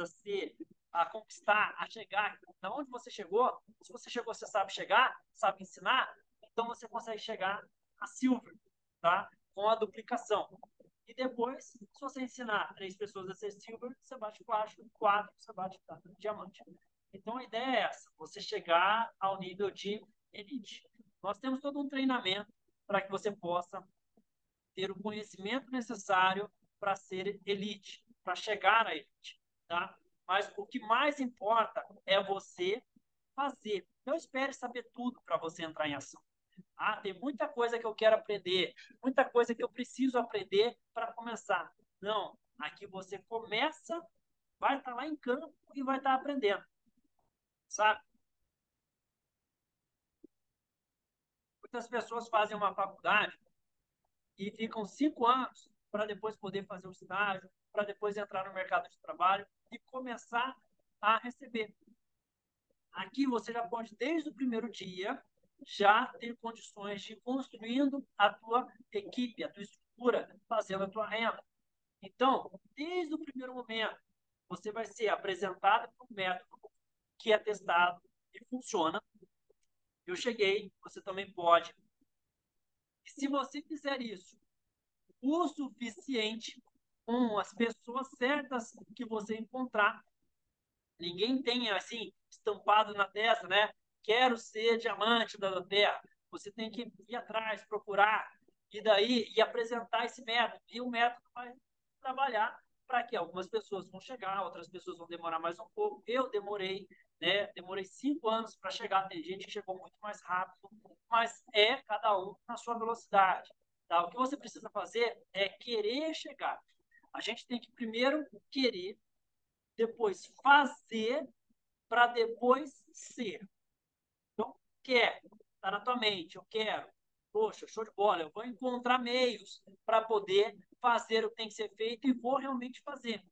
a conquistar, a chegar, da onde você chegou, se você chegou, você sabe chegar, sabe ensinar, então você consegue chegar a silver, tá? Com a duplicação. E depois, se você ensinar 3 pessoas a ser silver, você bate 4, você bate diamante. Então, a ideia é essa, você chegar ao nível de elite. Nós temos todo um treinamento para que você possa ter o conhecimento necessário para ser elite, para chegar à elite, tá? Mas o que mais importa é você fazer. Não espere saber tudo para você entrar em ação. Ah, tem muita coisa que eu quero aprender, muita coisa que eu preciso aprender para começar. Não, aqui você começa, vai estar lá em campo e vai estar aprendendo, sabe? Muitas pessoas fazem uma faculdade e ficam 5 anos para depois poder fazer um estágio, para depois entrar no mercado de trabalho e começar a receber. Aqui você já pode, desde o primeiro dia, já ter condições de ir construindo a tua equipe, a tua estrutura, fazendo a tua renda. Então, desde o primeiro momento, você vai ser apresentado por um método que é testado e funciona. Eu cheguei, você também pode. E se você fizer isso o suficiente, com as pessoas certas que você encontrar. Ninguém tem, assim, estampado na testa, né? Quero ser diamante da dōTERRA. Você tem que ir atrás, procurar, e daí, e apresentar esse método. E o método vai trabalhar para que algumas pessoas vão chegar, outras pessoas vão demorar mais um pouco. Eu demorei, né? Demorei 5 anos para chegar. Tem gente que chegou muito mais rápido, mas é cada um na sua velocidade. Tá? O que você precisa fazer é querer chegar. A gente tem que primeiro querer, depois fazer, para depois ser. Então, quer, tá na tua mente, eu quero, poxa, show de bola, eu vou encontrar meios para poder fazer o que tem que ser feito e vou realmente fazer.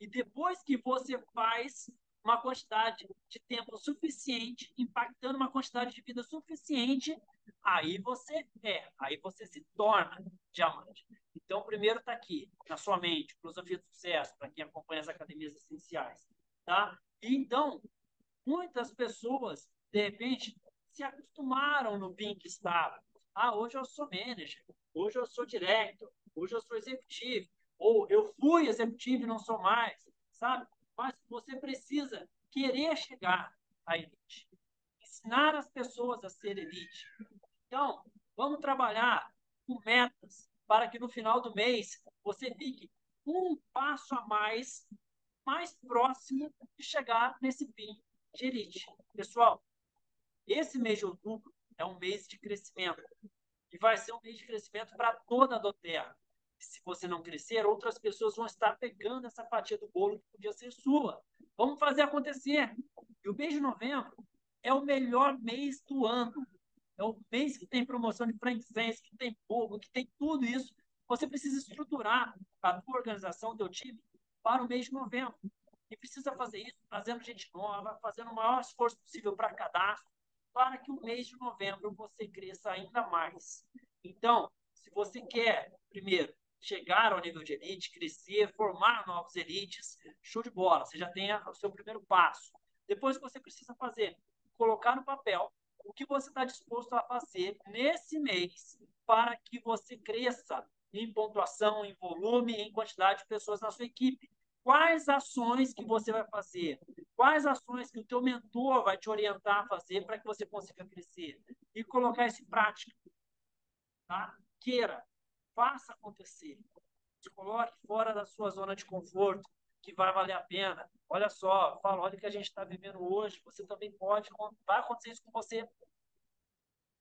E depois que você faz uma quantidade de tempo suficiente, impactando uma quantidade de vida suficiente, aí você é, aí você se torna diamante. Então, primeiro está aqui, na sua mente, filosofia do sucesso, para quem acompanha as academias essenciais, tá? E, então, muitas pessoas, de repente, se acostumaram no BIM que estava. Ah, hoje eu sou manager, hoje eu sou diretor, hoje eu sou executivo, ou eu fui executivo e não sou mais, sabe? Mas você precisa querer chegar à elite. Ensinar as pessoas a ser elite. Então, vamos trabalhar com metas para que no final do mês você fique um passo a mais, mais próximo de chegar nesse fim de elite. Pessoal, esse mês de outubro é um mês de crescimento. E vai ser um mês de crescimento para toda a dōTERRA. Se você não crescer, outras pessoas vão estar pegando essa fatia do bolo que podia ser sua. Vamos fazer acontecer. E o mês de novembro é o melhor mês do ano. É o mês que tem promoção de franquias, que tem fogo, que tem tudo isso. Você precisa estruturar a tua organização, o teu time, para o mês de novembro. E precisa fazer isso trazendo gente nova, fazendo o maior esforço possível para cadastro, para que o mês de novembro você cresça ainda mais. Então, se você quer, primeiro, chegar ao nível de elite, crescer, formar novos elites, show de bola, você já tem o seu primeiro passo. Depois o que você precisa fazer, colocar no papel o que você está disposto a fazer nesse mês para que você cresça em pontuação, em volume, em quantidade de pessoas na sua equipe. Quais ações que você vai fazer? Quais ações que o teu mentor vai te orientar a fazer para que você consiga crescer? E colocar isso em prática. Tá? Queira. Faça acontecer. Se coloque fora da sua zona de conforto, que vai valer a pena. Olha só, fala, olha o que a gente está vivendo hoje. Você também pode, vai acontecer isso com você.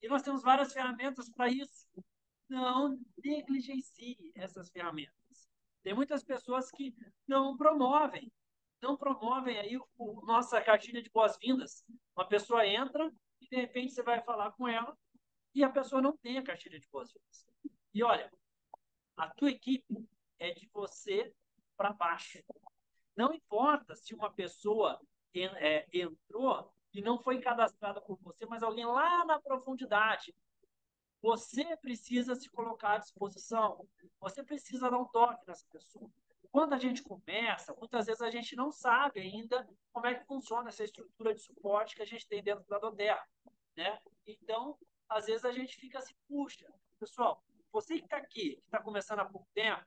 E nós temos várias ferramentas para isso. Não negligencie essas ferramentas. Tem muitas pessoas que não promovem aí nossa cartilha de boas-vindas. Uma pessoa entra e, de repente, você vai falar com ela e a pessoa não tem a cartilha de boas-vindas. E, olha, a tua equipe é de você para baixo. Não importa se uma pessoa entrou e não foi cadastrada por você, mas alguém lá na profundidade. Você precisa se colocar à disposição. Você precisa dar um toque nessa pessoa. Quando a gente conversa, muitas vezes a gente não sabe ainda como é que funciona essa estrutura de suporte que a gente tem dentro da dōTERRA, né? Então, às vezes a gente fica assim, puxa, pessoal, você que está aqui, que está começando há pouco tempo,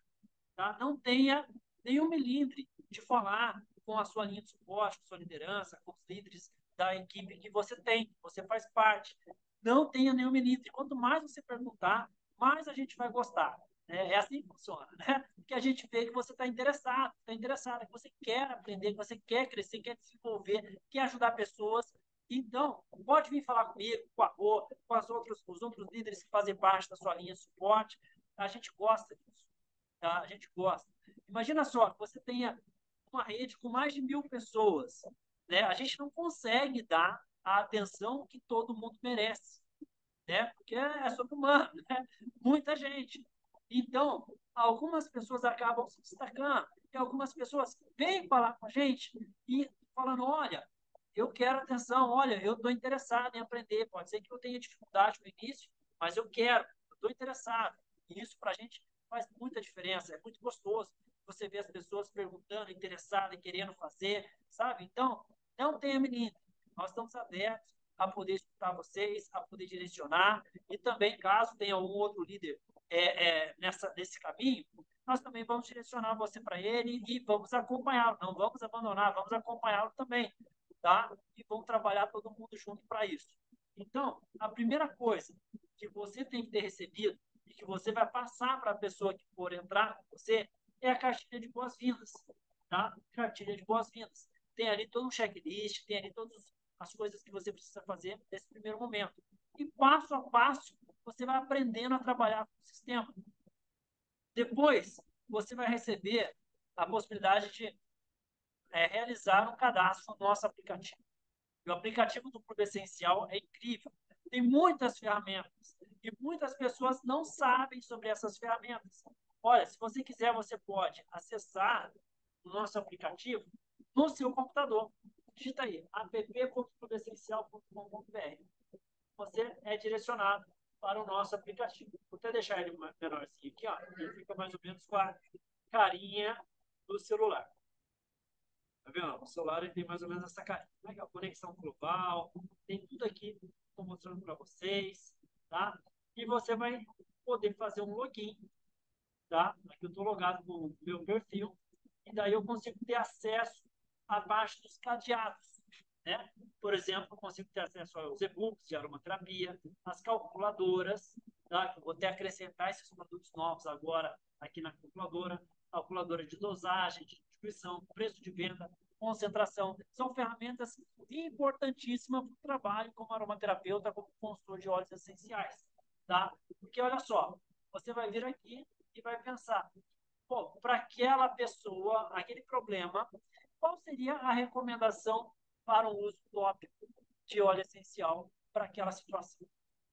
tá? Não tenha nenhum milindre de falar com a sua linha de suporte, com a sua liderança, com os líderes da equipe que você tem, que você faz parte. Não tenha nenhum milindre. Quanto mais você perguntar, mais a gente vai gostar. É assim que funciona, né? Porque a gente vê que você está interessado, está interessada, que você quer aprender, que você quer crescer, quer desenvolver, quer ajudar pessoas. Então, pode vir falar comigo, com a Rô, com os outros líderes que fazem parte da sua linha de suporte. A gente gosta disso, tá? A gente gosta. Imagina só que você tenha uma rede com mais de 1000 pessoas, né? A gente não consegue dar a atenção que todo mundo merece, né? Porque é sobre-humano, né? Muita gente. Então, algumas pessoas acabam se destacando, e algumas pessoas vêm falar com a gente e falando, olha, eu quero atenção, olha, eu estou interessado em aprender, pode ser que eu tenha dificuldade no início, mas eu quero, eu estou interessado. E isso para a gente faz muita diferença, é muito gostoso. Você vê as pessoas perguntando, interessadas, querendo fazer, sabe? Então, não tenha menino. Nós estamos abertos a poder escutar vocês, a poder direcionar, e também, caso tenha algum outro líder nesse caminho, nós também vamos direcionar você para ele e vamos acompanhá-lo, não vamos abandonar, vamos acompanhá-lo também, tá? E vamos trabalhar todo mundo junto para isso. Então, a primeira coisa que você tem que ter recebido e que você vai passar para a pessoa que for entrar com você é a cartilha de boas-vindas, tá? Cartilha de boas-vindas. Tem ali todo um checklist, tem ali todas as coisas que você precisa fazer nesse primeiro momento. E passo a passo, você vai aprendendo a trabalhar com o sistema. Depois, você vai receber a possibilidade de realizar um cadastro no nosso aplicativo. E o aplicativo do Clube Essencial é incrível. Tem muitas ferramentas e muitas pessoas não sabem sobre essas ferramentas. Olha, se você quiser, você pode acessar o nosso aplicativo no seu computador. Digita aí, app.clubeessencial.com.br. Você é direcionado para o nosso aplicativo. Vou até deixar ele menorzinho aqui, ó. Ele fica mais ou menos com a carinha do celular. Tá vendo? O celular ele tem mais ou menos essa carinha. Legal, Conexão Global, tem tudo aqui que estou mostrando para vocês, tá? E você vai poder fazer um login, tá? Aqui eu estou logado com o meu perfil, e daí eu consigo ter acesso abaixo dos cadeados, né? Por exemplo, eu consigo ter acesso aos e-books de aromaterapia, às calculadoras, tá? Eu vou até acrescentar esses produtos novos agora aqui na calculadora de dosagem, de distribuição, preço de venda, concentração. São ferramentas importantíssimas para o trabalho como aromaterapeuta, como consultor de óleos essenciais, tá? Porque, olha só, você vai vir aqui e vai pensar, bom, para aquela pessoa, aquele problema, qual seria a recomendação para o uso tópico de óleo essencial para aquela situação?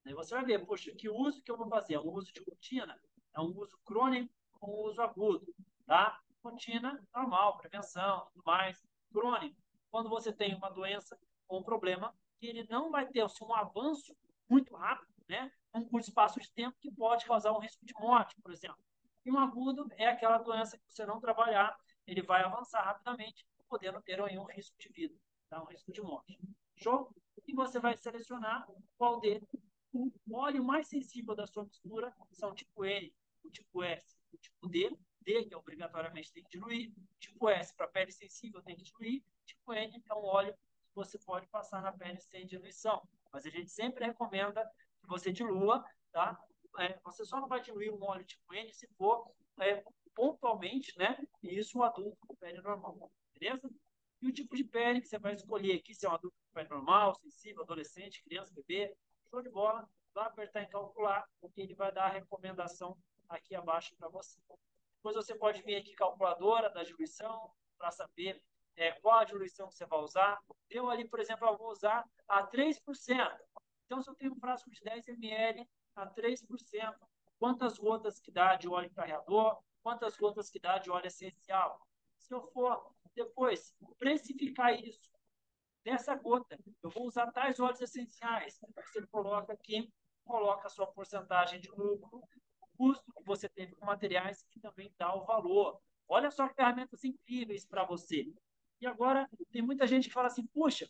Aí você vai ver, poxa, que uso que eu vou fazer? É um uso de rotina? É um uso crônico ou um uso agudo? Tá? Rotina, normal, prevenção, tudo mais. Crônico, quando você tem uma doença ou um problema, que ele não vai ter assim, um avanço muito rápido, né? Um curto espaço de tempo que pode causar um risco de morte, por exemplo. E um agudo é aquela doença que você não trabalhar, ele vai avançar rapidamente, podendo ter um risco de vida, tá? Um risco de morte. Show? E você vai selecionar qual dele. O óleo mais sensível da sua mistura são o tipo N, o tipo S, o tipo D que obrigatoriamente tem que diluir, tipo S para pele sensível tem que diluir, tipo N é um óleo que você pode passar na pele sem diluição. Mas a gente sempre recomenda que você dilua, tá? Você só não vai diluir um óleo tipo N se for pontualmente, né? E isso um adulto com pele normal, beleza? E o tipo de pele que você vai escolher aqui, se é um adulto com pele normal, sensível, adolescente, criança, bebê, show de bola, vai apertar em calcular, porque ele vai dar a recomendação aqui abaixo para você. Depois você pode vir aqui calculadora da diluição para saber qual a diluição que você vai usar. Eu ali, por exemplo, eu vou usar a 3%. Então, se eu tenho um frasco de 10 ml a 3%, quantas gotas que dá de óleo carreador, quantas gotas que dá de óleo essencial. Se eu for depois precificar isso nessa gota, eu vou usar tais óleos essenciais. Você coloca aqui, coloca a sua porcentagem de lucro, o custo que você teve com materiais e também dá o valor. Olha só que ferramentas incríveis para você. E agora, tem muita gente que fala assim, poxa,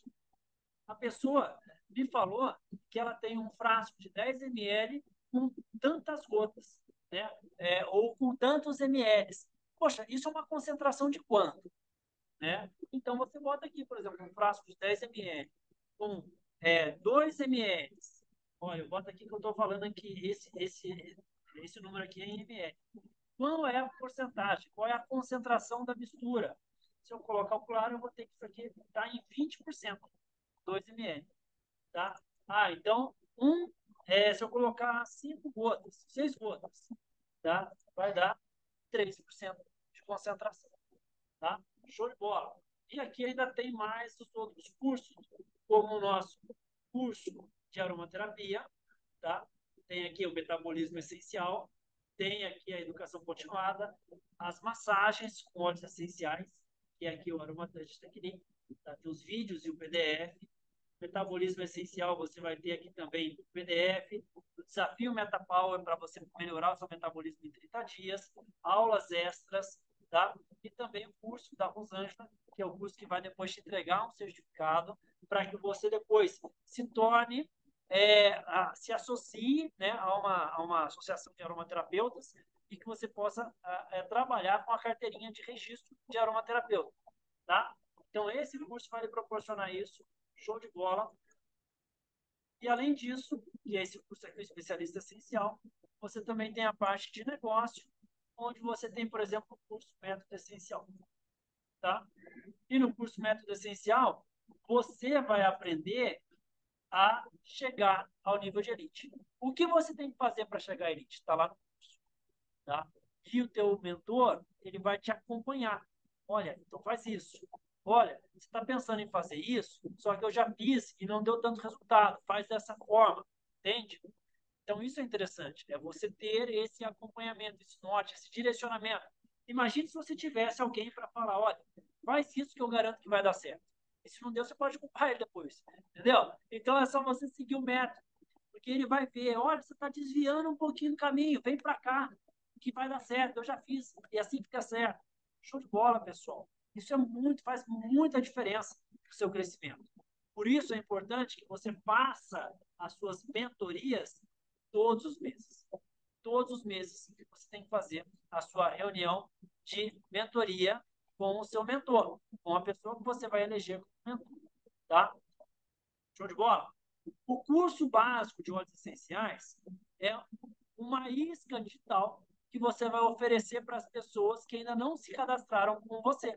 a pessoa me falou que ela tem um frasco de 10 ml com tantas gotas, né? Ou com tantos ml. Poxa, isso é uma concentração de quanto? Né? Então, você bota aqui, por exemplo, um frasco de 10 ml com 2 ml. Olha, eu boto aqui que eu estou falando aqui, esse número aqui é em ml. Qual é a porcentagem? Qual é a concentração da mistura? Se eu colocar o claro, eu vou ter que isso aqui está em 20%, 2 ml. Tá? Ah, então, se eu colocar 5 gotas, 6 gotas, tá? Vai dar 3% de concentração. Tá? Show de bola. E aqui ainda tem mais os outros cursos, como o nosso curso de aromaterapia, tá? Tem aqui o metabolismo essencial, tem aqui a educação continuada, as massagens com óleos essenciais, que é aqui o aromaterapista aqui, tá? Tem os vídeos e o PDF. Metabolismo essencial, você vai ter aqui também o PDF, o desafio MetaPower para você melhorar o seu metabolismo em 30 dias, aulas extras, tá? E também o curso da Rosângela, que é o curso que vai depois te entregar um certificado para que você depois se torne, se associe, né, a uma associação de aromaterapeutas e que você possa trabalhar com a carteirinha de registro de aromaterapeuta, tá? Então, esse curso vai lhe proporcionar isso. Show de bola. E além disso, que é esse curso aqui, o Especialista Essencial, você também tem a parte de negócio, onde você tem, por exemplo, o curso Método Essencial. Tá? E no curso Método Essencial, você vai aprender a chegar ao nível de elite. O que você tem que fazer para chegar à elite? Está lá no curso. Tá? E o teu mentor, ele vai te acompanhar. Olha, então faz isso. Olha, você está pensando em fazer isso, só que eu já fiz e não deu tanto resultado. Faz dessa forma, entende? Então, isso é interessante. É você ter esse acompanhamento, esse norte, esse direcionamento. Imagine se você tivesse alguém para falar, olha, faz isso que eu garanto que vai dar certo. E se não deu, você pode culpar ele depois, entendeu? Então, é só você seguir o método, porque ele vai ver, olha, você está desviando um pouquinho do caminho, vem para cá, que vai dar certo, eu já fiz, e assim fica certo. Show de bola, pessoal. Isso faz muita diferença para o seu crescimento. Por isso é importante que você faça as suas mentorias todos os meses. Todos os meses você tem que fazer a sua reunião de mentoria com o seu mentor, com a pessoa que você vai eleger como mentor. Tá? Show de bola? O curso básico de óleos essenciais é uma isca digital que você vai oferecer para as pessoas que ainda não se cadastraram com você.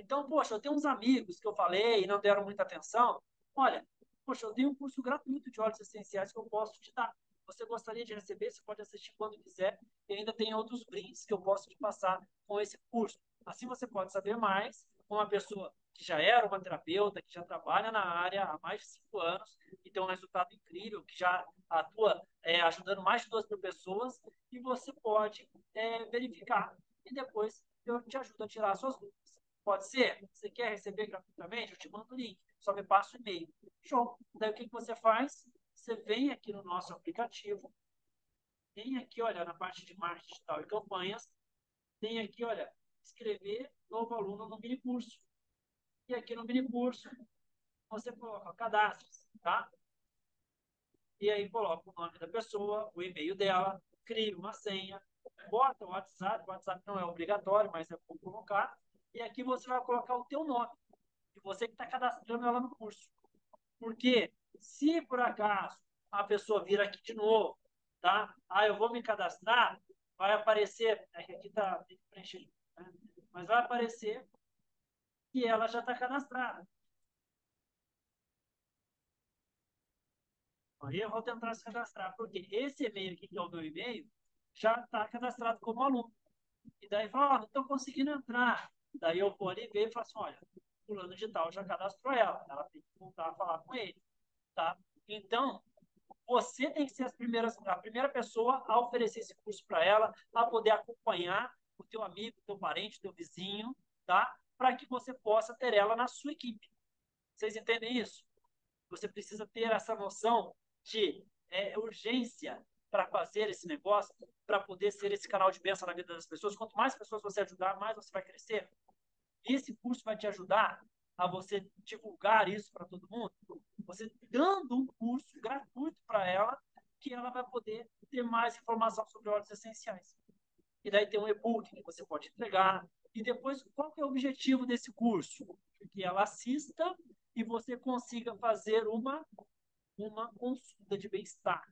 Então, poxa, eu tenho uns amigos que eu falei e não deram muita atenção. Olha, poxa, eu tenho um curso gratuito de óleos essenciais que eu posso te dar. Você gostaria de receber? Você pode assistir quando quiser. E ainda tem outros brindes que eu posso te passar com esse curso. Assim você pode saber mais com uma pessoa que já era uma terapeuta, que já trabalha na área há mais de 5 anos, que tem um resultado incrível, que já atua ajudando mais de 2.000 pessoas, e você pode verificar. E depois eu te ajudo a tirar suas dúvidas. Pode ser? Você quer receber gratuitamente? Eu te mando o link, só me passa o e-mail. Show! Daí o que você faz? Você vem aqui no nosso aplicativo, tem aqui, olha, na parte de marketing digital e campanhas, tem aqui, olha, escrever novo aluno no mini curso. E aqui no mini curso, você coloca cadastros, tá? E aí coloca o nome da pessoa, o e-mail dela, cria uma senha, bota o WhatsApp não é obrigatório, mas é bom colocar. E aqui você vai colocar o teu nome, e você que está cadastrando ela no curso. Porque se por acaso a pessoa vir aqui de novo, tá? Ah, eu vou me cadastrar, vai aparecer, aqui tá preenchido, né? Mas vai aparecer que ela já está cadastrada. Aí eu vou tentar se cadastrar, porque esse e-mail aqui, que é o meu e-mail, já está cadastrado como aluno. E daí fala, ó, não estou conseguindo entrar. Daí eu vou ali ver e falo assim, olha, o fulano de tal já cadastrou ela. Ela tem que voltar a falar com ele, tá? Então, você tem que ser a primeira pessoa a oferecer esse curso para ela, a poder acompanhar o teu amigo, o teu parente, o teu vizinho, tá? Para que você possa ter ela na sua equipe. Vocês entendem isso? Você precisa ter essa noção de urgência para fazer esse negócio, para poder ser esse canal de bênção na vida das pessoas. Quanto mais pessoas você ajudar, mais você vai crescer. Esse curso vai te ajudar a você divulgar isso para todo mundo. Você dando um curso gratuito para ela, que ela vai poder ter mais informação sobre óleos essenciais. E daí tem um e-book que você pode entregar. E depois, qual que é o objetivo desse curso? Que ela assista e você consiga fazer uma consulta de bem-estar.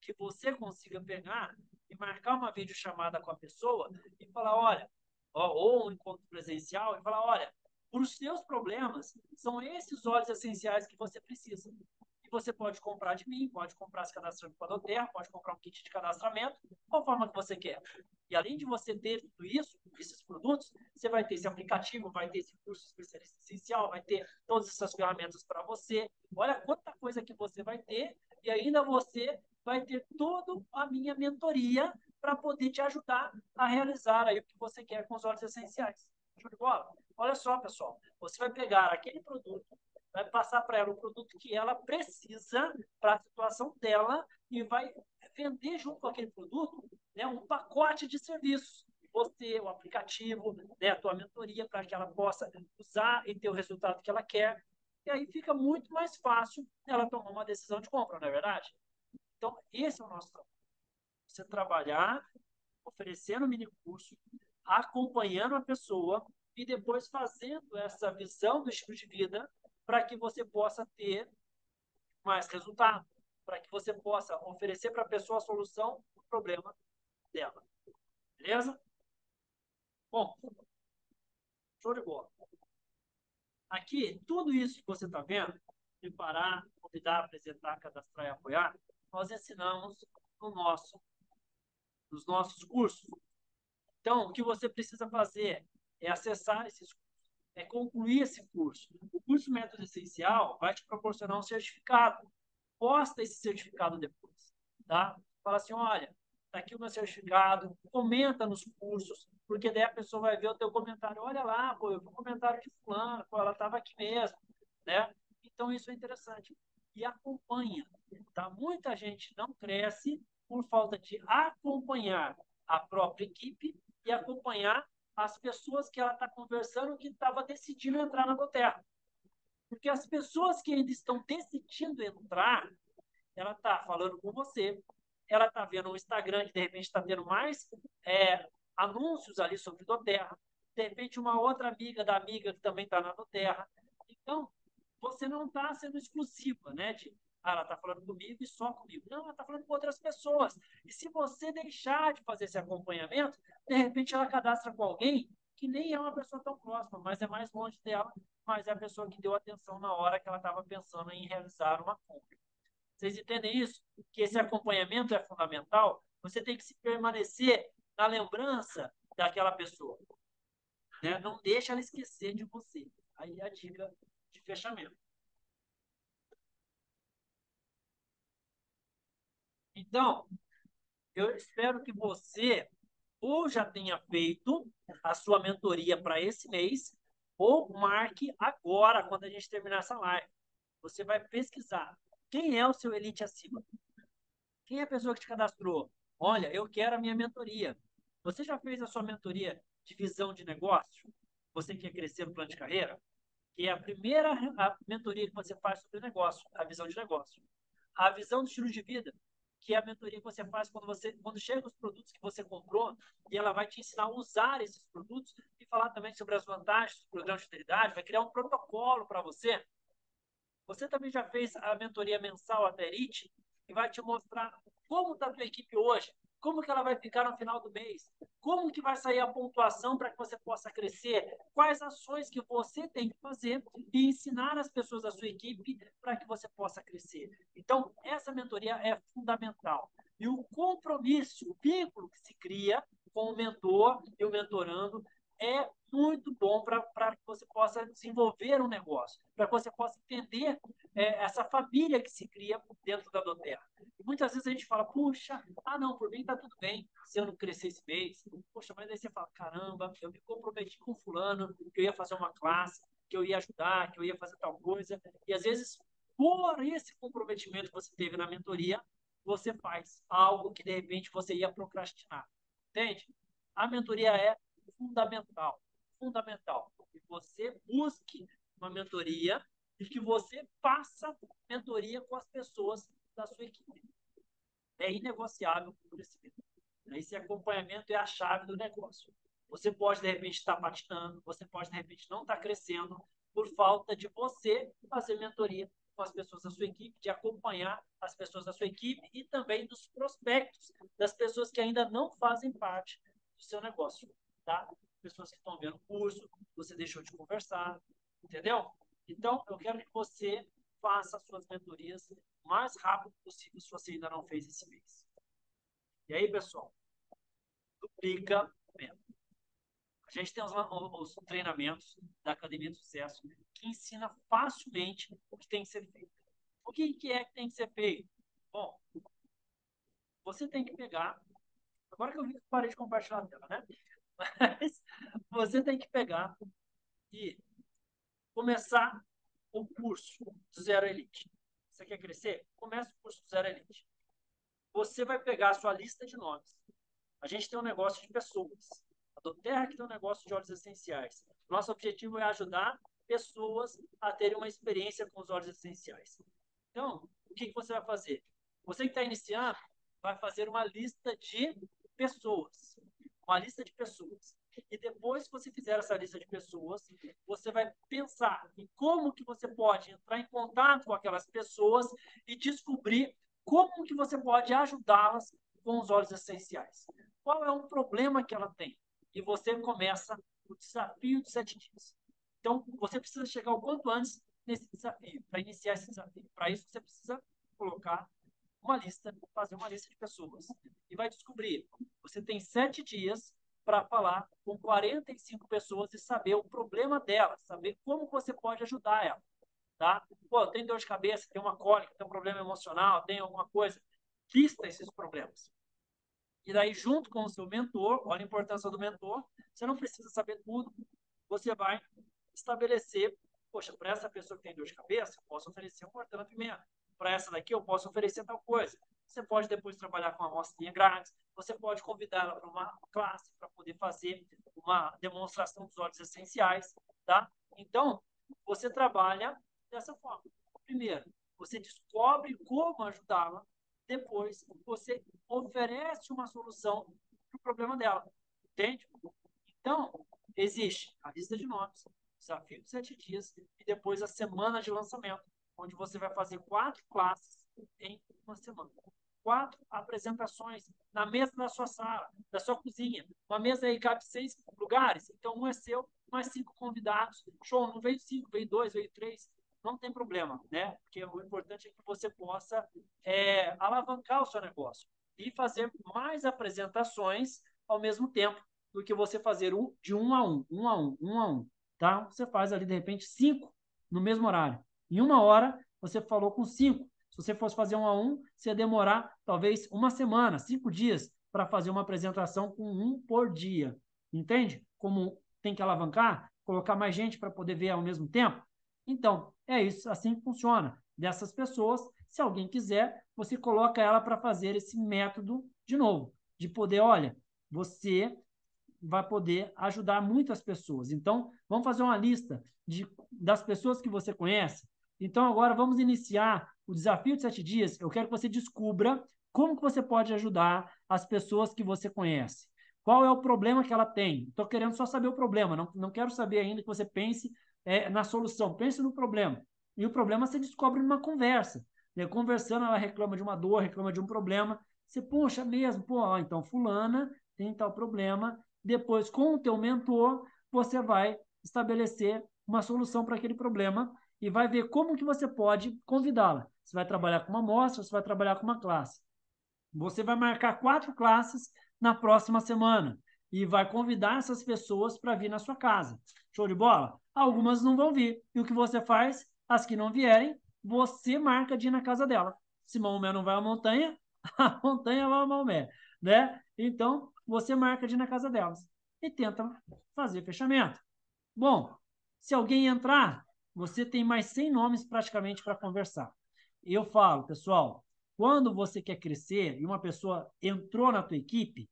Que você consiga pegar e marcar uma videochamada com a pessoa e falar, olha, ou um encontro presencial e falar, olha, para os seus problemas, são esses óleos essenciais que você precisa. E você pode comprar de mim, pode comprar se cadastrando com a dōTERRA, pode comprar um kit de cadastramento, conforme que você quer. E além de você ter tudo isso, esses produtos, você vai ter esse aplicativo, vai ter esse curso especialista essencial, vai ter todas essas ferramentas para você. Olha quanta coisa que você vai ter e ainda você vai ter toda a minha mentoria para poder te ajudar a realizar aí o que você quer com os óleos essenciais. Show de bola? Olha só, pessoal, você vai pegar aquele produto, vai passar para ela o produto que ela precisa para a situação dela e vai vender junto com aquele produto, né, um pacote de serviços. Você, o aplicativo, né, a tua mentoria para que ela possa usar e ter o resultado que ela quer. E aí fica muito mais fácil ela tomar uma decisão de compra, não é verdade? Então, esse é o nosso trabalho. Você trabalhar, oferecendo um mini curso, acompanhando a pessoa e depois fazendo essa visão do estilo de vida para que você possa ter mais resultado, para que você possa oferecer para a pessoa a solução do problema dela. Beleza? Bom, show de bola. Aqui, tudo isso que você está vendo, preparar, convidar, apresentar, cadastrar e apoiar, nós ensinamos nos nossos cursos. Então, o que você precisa fazer é acessar esses cursos, é concluir esse curso. O curso Método Essencial vai te proporcionar um certificado. Posta esse certificado depois, tá? Fala assim, olha, tá aqui o meu certificado, comenta nos cursos, porque daí a pessoa vai ver o teu comentário. Olha lá, pô, eu vi um comentário de fulano, pô, ela estava aqui mesmo, né? Então, isso é interessante. E acompanha, tá? Muita gente não cresce por falta de acompanhar a própria equipe e acompanhar as pessoas que ela está conversando que estava decidindo entrar na dōTERRA. Porque as pessoas que ainda estão decidindo entrar, ela está falando com você, ela está vendo o Instagram, que de repente está tendo mais anúncios ali sobre dōTERRA, de repente uma outra amiga da amiga que também está na dōTERRA. Então, você não está sendo exclusiva, né? De, ela está falando comigo e só comigo. Não, ela está falando com outras pessoas. E se você deixar de fazer esse acompanhamento, de repente ela cadastra com alguém que nem é uma pessoa tão próxima, mas é mais longe dela, mas é a pessoa que deu atenção na hora que ela estava pensando em realizar uma compra. Vocês entendem isso? Que esse acompanhamento é fundamental. Você tem que se permanecer na lembrança daquela pessoa, né? Não deixa ela esquecer de você. Aí a dica de fechamento. Então, eu espero que você ou já tenha feito a sua mentoria para esse mês, ou marque agora, quando a gente terminar essa live. Você vai pesquisar quem é o seu elite acima. Quem é a pessoa que te cadastrou? Olha, eu quero a minha mentoria. Você já fez a sua mentoria de visão de negócio? Você quer crescer no plano de carreira? Que é a primeira mentoria que você faz sobre o negócio, a visão de negócio. A visão do estilo de vida, que é a mentoria que você faz quando chega os produtos que você comprou, e ela vai te ensinar a usar esses produtos e falar também sobre as vantagens do programa de fidelidade, vai criar um protocolo para você. Você também já fez a mentoria mensal até Elite, que vai te mostrar como está a tua equipe hoje, como que ela vai ficar no final do mês, como que vai sair a pontuação para que você possa crescer, quais ações que você tem que fazer e ensinar as pessoas da sua equipe para que você possa crescer. Então, essa mentoria é fundamental. E o compromisso, o vínculo que se cria com o mentor e o mentorando, é muito bom para que você possa desenvolver um negócio, para que você possa entender essa família que se cria dentro da dōTERRA. E muitas vezes a gente fala, puxa, ah não, por mim está tudo bem, se eu não crescer esse mês, puxa, mas aí você fala, caramba, eu me comprometi com fulano, que eu ia fazer uma classe, que eu ia ajudar, que eu ia fazer tal coisa, e às vezes, por esse comprometimento que você teve na mentoria, você faz algo que de repente você ia procrastinar, entende? A mentoria é fundamental, fundamental, que você busque uma mentoria e que você faça mentoria com as pessoas da sua equipe. É inegociável o crescimento. Esse acompanhamento é a chave do negócio. Você pode, de repente, estar patinando, você pode, de repente, não estar crescendo por falta de você fazer mentoria com as pessoas da sua equipe, de acompanhar as pessoas da sua equipe e também dos prospectos, das pessoas que ainda não fazem parte do seu negócio. Tá? Pessoas que estão vendo o curso, você deixou de conversar, entendeu? Então, eu quero que você faça as suas mentorias o mais rápido possível, se você ainda não fez esse mês. E aí, pessoal, duplica o método. A gente tem os treinamentos da Academia do Sucesso que ensina facilmente o que tem que ser feito. O que é que tem que ser feito? Bom, você tem que pegar... Agora que eu vi que parei de compartilhar a tela, né? Mas você tem que pegar e começar o curso do Zero Elite. Você quer crescer? Começa o curso do Zero Elite. Você vai pegar a sua lista de nomes. A gente tem um negócio de pessoas. A dōTERRA que tem um negócio de óleos essenciais. Nosso objetivo é ajudar pessoas a terem uma experiência com os óleos essenciais. Então, o que você vai fazer? Você que está iniciando, vai fazer uma lista de pessoas. Uma lista de pessoas. E depois que você fizer essa lista de pessoas, você vai pensar em como que você pode entrar em contato com aquelas pessoas e descobrir como que você pode ajudá-las com os óleos essenciais. Qual é o problema que ela tem? E você começa o desafio de 7 dias. Então, você precisa chegar o quanto antes nesse desafio, para iniciar esse desafio. Para isso, você precisa colocar uma lista, fazer uma lista de pessoas. E vai descobrir. Você tem 7 dias para falar com 45 pessoas e saber o problema delas, saber como você pode ajudar ela. Tá? Pô, tem dor de cabeça, tem uma cólica, tem um problema emocional, tem alguma coisa. Lista esses problemas. E daí, junto com o seu mentor, olha a importância do mentor, você não precisa saber tudo. Você vai estabelecer, poxa, para essa pessoa que tem dor de cabeça, eu posso oferecer um hortelã-pimenta. Para essa daqui, eu posso oferecer tal coisa. Você pode depois trabalhar com uma amostrinha grátis, você pode convidar ela para uma classe para poder fazer uma demonstração dos óleos essenciais, tá? Então, você trabalha dessa forma. Primeiro, você descobre como ajudá-la, depois você oferece uma solução para o problema dela, entende? Então, existe a lista de nomes, desafio de 7 dias e depois a semana de lançamento, onde você vai fazer 4 classes em uma semana. 4 apresentações na mesa da sua sala, da sua cozinha. Uma mesa aí cabe 6 lugares, então um é seu, mais 5 convidados. Show, não veio 5, veio 2, veio 3, não tem problema, né? Porque o importante é que você possa alavancar o seu negócio e fazer mais apresentações ao mesmo tempo do que você fazer de 1 a 1, tá? Você faz ali, de repente, 5 no mesmo horário. Em 1 hora, você falou com 5. Se você fosse fazer 1 a 1, você ia demorar talvez uma semana, 5 dias, para fazer uma apresentação com 1 por dia. Entende? Como tem que alavancar, colocar mais gente para poder ver ao mesmo tempo. Então, é isso, assim que funciona. Dessas pessoas, se alguém quiser, você coloca ela para fazer esse método de novo, de poder, olha, você vai poder ajudar muitas pessoas. Então, vamos fazer uma lista das pessoas que você conhece. Então, agora vamos iniciar o desafio de 7 dias. Eu quero que você descubra como que você pode ajudar as pessoas que você conhece. Qual é o problema que ela tem? Estou querendo só saber o problema. Não quero saber ainda que você pense na solução. Pense no problema. E o problema você descobre numa conversa. Né? Conversando, ela reclama de uma dor, reclama de um problema. Você, poxa, mesmo, então fulana tem tal problema. Depois, com o teu mentor, você vai estabelecer uma solução para aquele problema e vai ver como que você pode convidá-la. Você vai trabalhar com uma amostra, você vai trabalhar com uma classe. Você vai marcar 4 classes na próxima semana e vai convidar essas pessoas para vir na sua casa. Show de bola? Algumas não vão vir. E o que você faz? As que não vierem, você marca de ir na casa dela. Se Maomé não vai à montanha, a montanha vai a Maomé, né? Então, você marca de ir na casa delas e tenta fazer fechamento. Bom, se alguém entrar, você tem mais 100 nomes praticamente para conversar. Eu falo, pessoal, quando você quer crescer e uma pessoa entrou na tua equipe,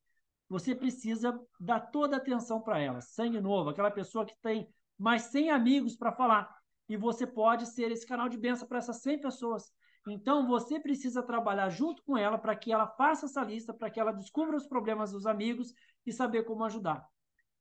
você precisa dar toda a atenção para ela. Sangue novo, aquela pessoa que tem mais 100 amigos para falar. E você pode ser esse canal de bênção para essas 100 pessoas. Então, você precisa trabalhar junto com ela para que ela faça essa lista, para que ela descubra os problemas dos amigos e saber como ajudar.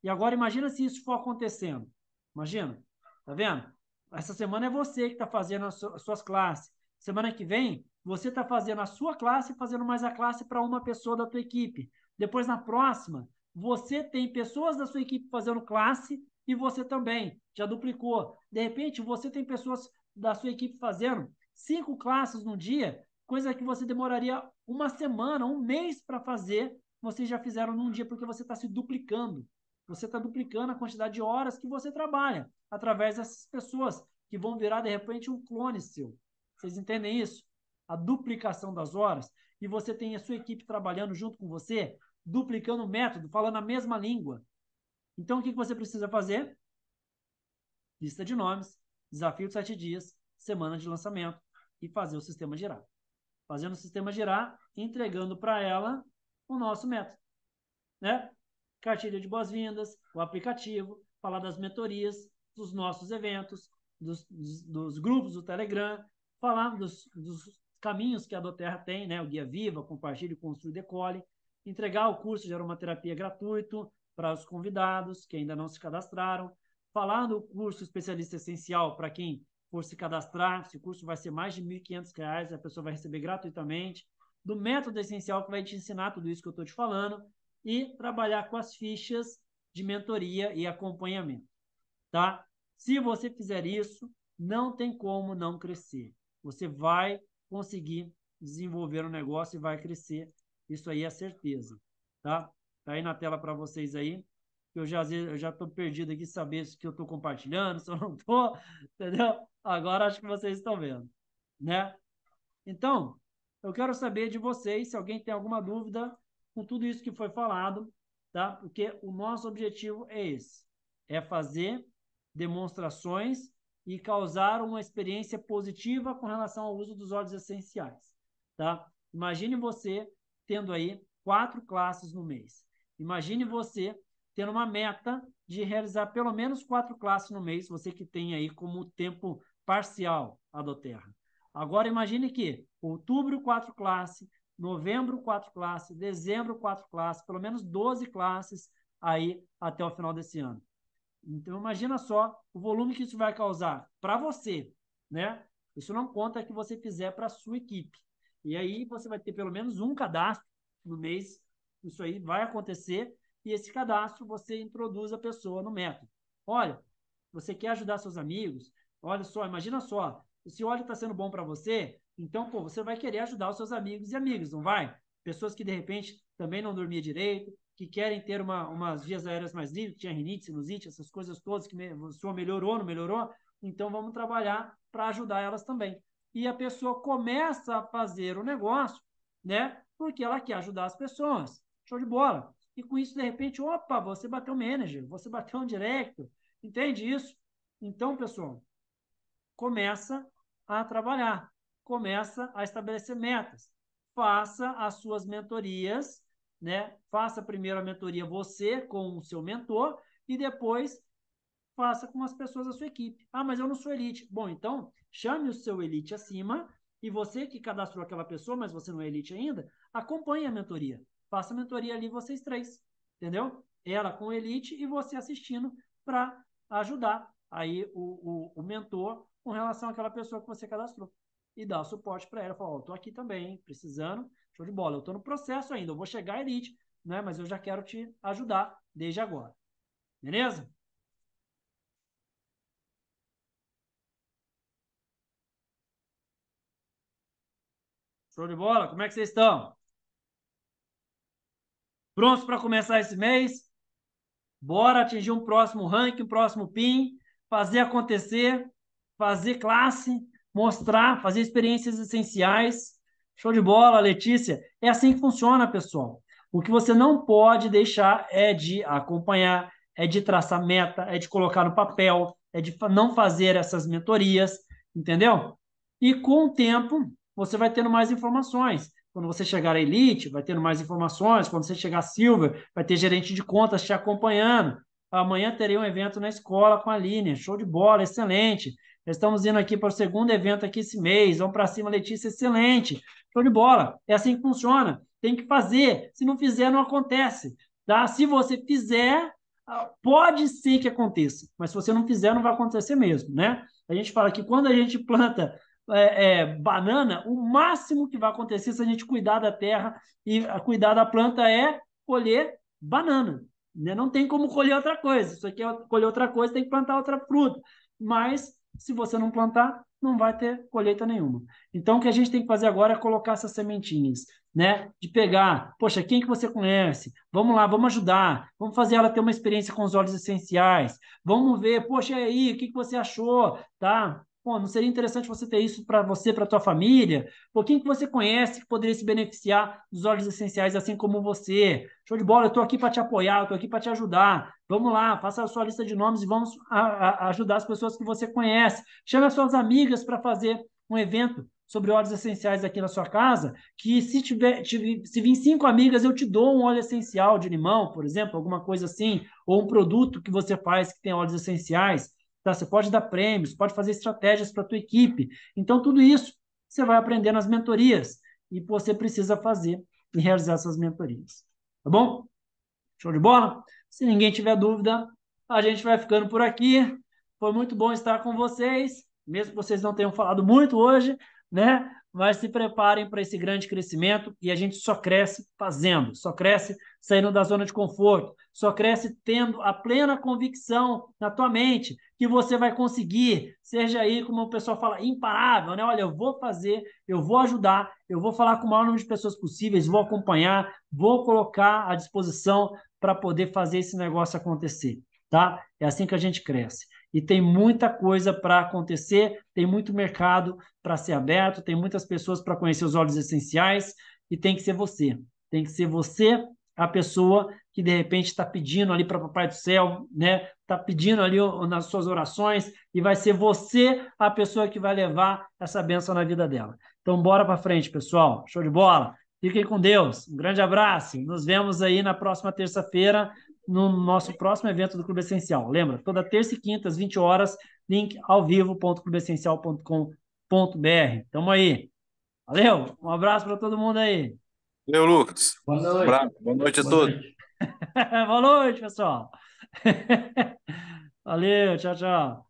E agora, imagina se isso for acontecendo. Imagina, tá vendo? Essa semana é você que está fazendo as suas classes. Semana que vem, você está fazendo a sua classe e fazendo mais a classe para uma pessoa da tua equipe. Depois, na próxima, você tem pessoas da sua equipe fazendo classe e você também, já duplicou. De repente, você tem pessoas da sua equipe fazendo 5 classes no dia, coisa que você demoraria uma semana, um mês para fazer, vocês já fizeram num dia, porque você está se duplicando. Você está duplicando a quantidade de horas que você trabalha através dessas pessoas que vão virar, de repente, um clone seu. Vocês entendem isso? A duplicação das horas. E você tem a sua equipe trabalhando junto com você, duplicando o método, falando a mesma língua. Então, o que você precisa fazer? Lista de nomes, desafio de 7 dias, semana de lançamento e fazer o sistema girar. Fazendo o sistema girar, entregando para ela o nosso método. Né? Cartilha de boas-vindas, o aplicativo, falar das mentorias, dos nossos eventos, dos grupos do Telegram, falar dos caminhos que a dōTERRA tem, né? O Guia Viva, Compartilhe, Construir, Decole, entregar o curso de aromaterapia gratuito para os convidados que ainda não se cadastraram, falar do curso Especialista Essencial para quem for se cadastrar, esse curso vai ser mais de R$ 1.500, a pessoa vai receber gratuitamente, do Método Essencial que vai te ensinar tudo isso que eu estou te falando e trabalhar com as fichas de mentoria e acompanhamento, tá? Se você fizer isso, não tem como não crescer. Você vai conseguir desenvolver um negócio e vai crescer, isso aí é certeza, tá? Tá aí na tela para vocês aí. Eu já estou perdido aqui, saber se eu estou compartilhando, se eu não estou, entendeu? Agora acho que vocês estão vendo, né? Então, eu quero saber de vocês, se alguém tem alguma dúvida com tudo isso que foi falado, tá? Porque o nosso objetivo é esse, é fazer demonstrações e causar uma experiência positiva com relação ao uso dos óleos essenciais, tá? Imagine você tendo aí 4 classes no mês. Imagine você tendo uma meta de realizar pelo menos 4 classes no mês, você que tem aí como tempo parcial a dōTERRA. Agora imagine que outubro 4 classes, novembro 4 classes, dezembro 4 classes, pelo menos 12 classes aí até o final desse ano. Então imagina só o volume que isso vai causar para você, né? Isso não conta que você fizer para a sua equipe. E aí você vai ter pelo menos um cadastro no mês, isso aí vai acontecer, e esse cadastro você introduz a pessoa no método. Olha, você quer ajudar seus amigos? Olha só, imagina só, se o óleo está sendo bom para você, então pô, você vai querer ajudar os seus amigos e amigas, não vai? Pessoas que de repente também não dormiam direito, que querem ter umas vias aéreas mais livres, que tinha rinite, sinusite, essas coisas todas, que a pessoa melhorou, não melhorou, então vamos trabalhar para ajudar elas também. E a pessoa começa a fazer o negócio, né? Porque ela quer ajudar as pessoas. Show de bola. E com isso, de repente, opa, você bateu um manager, você bateu um director. Entende isso? Então, pessoal, começa a trabalhar. Começa a estabelecer metas. Faça as suas mentorias, né? Faça primeiro a mentoria você com o seu mentor e depois faça com as pessoas da sua equipe. Ah, mas eu não sou elite. Bom, então, chame o seu elite acima. E você que cadastrou aquela pessoa, mas você não é elite ainda, acompanhe a mentoria. Faça a mentoria ali, vocês 3, entendeu? Ela com elite e você assistindo para ajudar aí o mentor com relação àquela pessoa que você cadastrou. E dá o suporte para ela. Fala, ó, eu tô aqui também, hein, precisando, show de bola. Eu tô no processo ainda, eu vou chegar à elite, né? Mas eu já quero te ajudar desde agora. Beleza? Show de bola? Como é que vocês estão? Prontos para começar esse mês? Bora atingir um próximo ranking, um próximo PIN, fazer acontecer, fazer classe, mostrar, fazer experiências essenciais. Show de bola, Letícia. É assim que funciona, pessoal. O que você não pode deixar é de acompanhar, é de traçar meta, é de colocar no papel, é de não fazer essas mentorias, entendeu? E com o tempo, você vai tendo mais informações. Quando você chegar à Elite, vai tendo mais informações. Quando você chegar à Silver, vai ter gerente de contas te acompanhando. Amanhã terei um evento na escola com a Lilian. Show de bola, excelente. Já estamos indo aqui para o segundo evento aqui esse mês. Vamos para cima, Letícia, excelente. Show de bola. É assim que funciona. Tem que fazer. Se não fizer, não acontece. Tá? Se você fizer, pode ser que aconteça. Mas se você não fizer, não vai acontecer mesmo, né? A gente fala que quando a gente planta banana, o máximo que vai acontecer se a gente cuidar da terra e cuidar da planta é colher banana. Né? Não tem como colher outra coisa. Isso aqui é colher outra coisa, tem que plantar outra fruta. Mas se você não plantar, não vai ter colheita nenhuma. Então, o que a gente tem que fazer agora é colocar essas sementinhas, né? De pegar, poxa, quem que você conhece? Vamos lá, vamos ajudar. Vamos fazer ela ter uma experiência com os óleos essenciais. Vamos ver, poxa, e aí, o que você achou? Tá? Pô, não seria interessante você ter isso para você, para tua família? Pô, quem que você conhece que poderia se beneficiar dos óleos essenciais assim como você? Show de bola, eu estou aqui para te apoiar, eu estou aqui para te ajudar. Vamos lá, faça a sua lista de nomes e vamos ajudar as pessoas que você conhece. Chame as suas amigas para fazer um evento sobre óleos essenciais aqui na sua casa, que se vir 5 amigas, eu te dou um óleo essencial de limão, por exemplo, alguma coisa assim, ou um produto que você faz que tem óleos essenciais. Tá? Você pode dar prêmios, pode fazer estratégias para a tua equipe. Então, tudo isso você vai aprender nas mentorias e você precisa fazer e realizar essas mentorias. Tá bom? Show de bola? Se ninguém tiver dúvida, a gente vai ficando por aqui. Foi muito bom estar com vocês, mesmo que vocês não tenham falado muito hoje, né? Mas se preparem para esse grande crescimento e a gente só cresce fazendo, só cresce saindo da zona de conforto, só cresce tendo a plena convicção na tua mente que você vai conseguir, seja aí, como o pessoal fala, imparável, né? Olha, eu vou fazer, eu vou ajudar, eu vou falar com o maior número de pessoas possíveis, vou acompanhar, vou colocar à disposição para poder fazer esse negócio acontecer, tá? É assim que a gente cresce. E tem muita coisa para acontecer, tem muito mercado para ser aberto, tem muitas pessoas para conhecer os óleos essenciais e tem que ser você. Tem que ser você a pessoa que, de repente, está pedindo ali para o Papai do Céu, né? Está pedindo ali nas suas orações e vai ser você a pessoa que vai levar essa bênção na vida dela. Então, bora para frente, pessoal. Show de bola. Fiquem com Deus. Um grande abraço. Nos vemos aí na próxima terça-feira, no nosso próximo evento do Clube Essencial. Lembra, toda terça e quinta, às 20 horas, link ao vivo.clubeessencial.com.br. Tamo aí. Valeu, um abraço para todo mundo aí. Valeu, Lucas. Boa noite. Bravo. Boa noite a todos. Boa noite, pessoal. Valeu, tchau, tchau.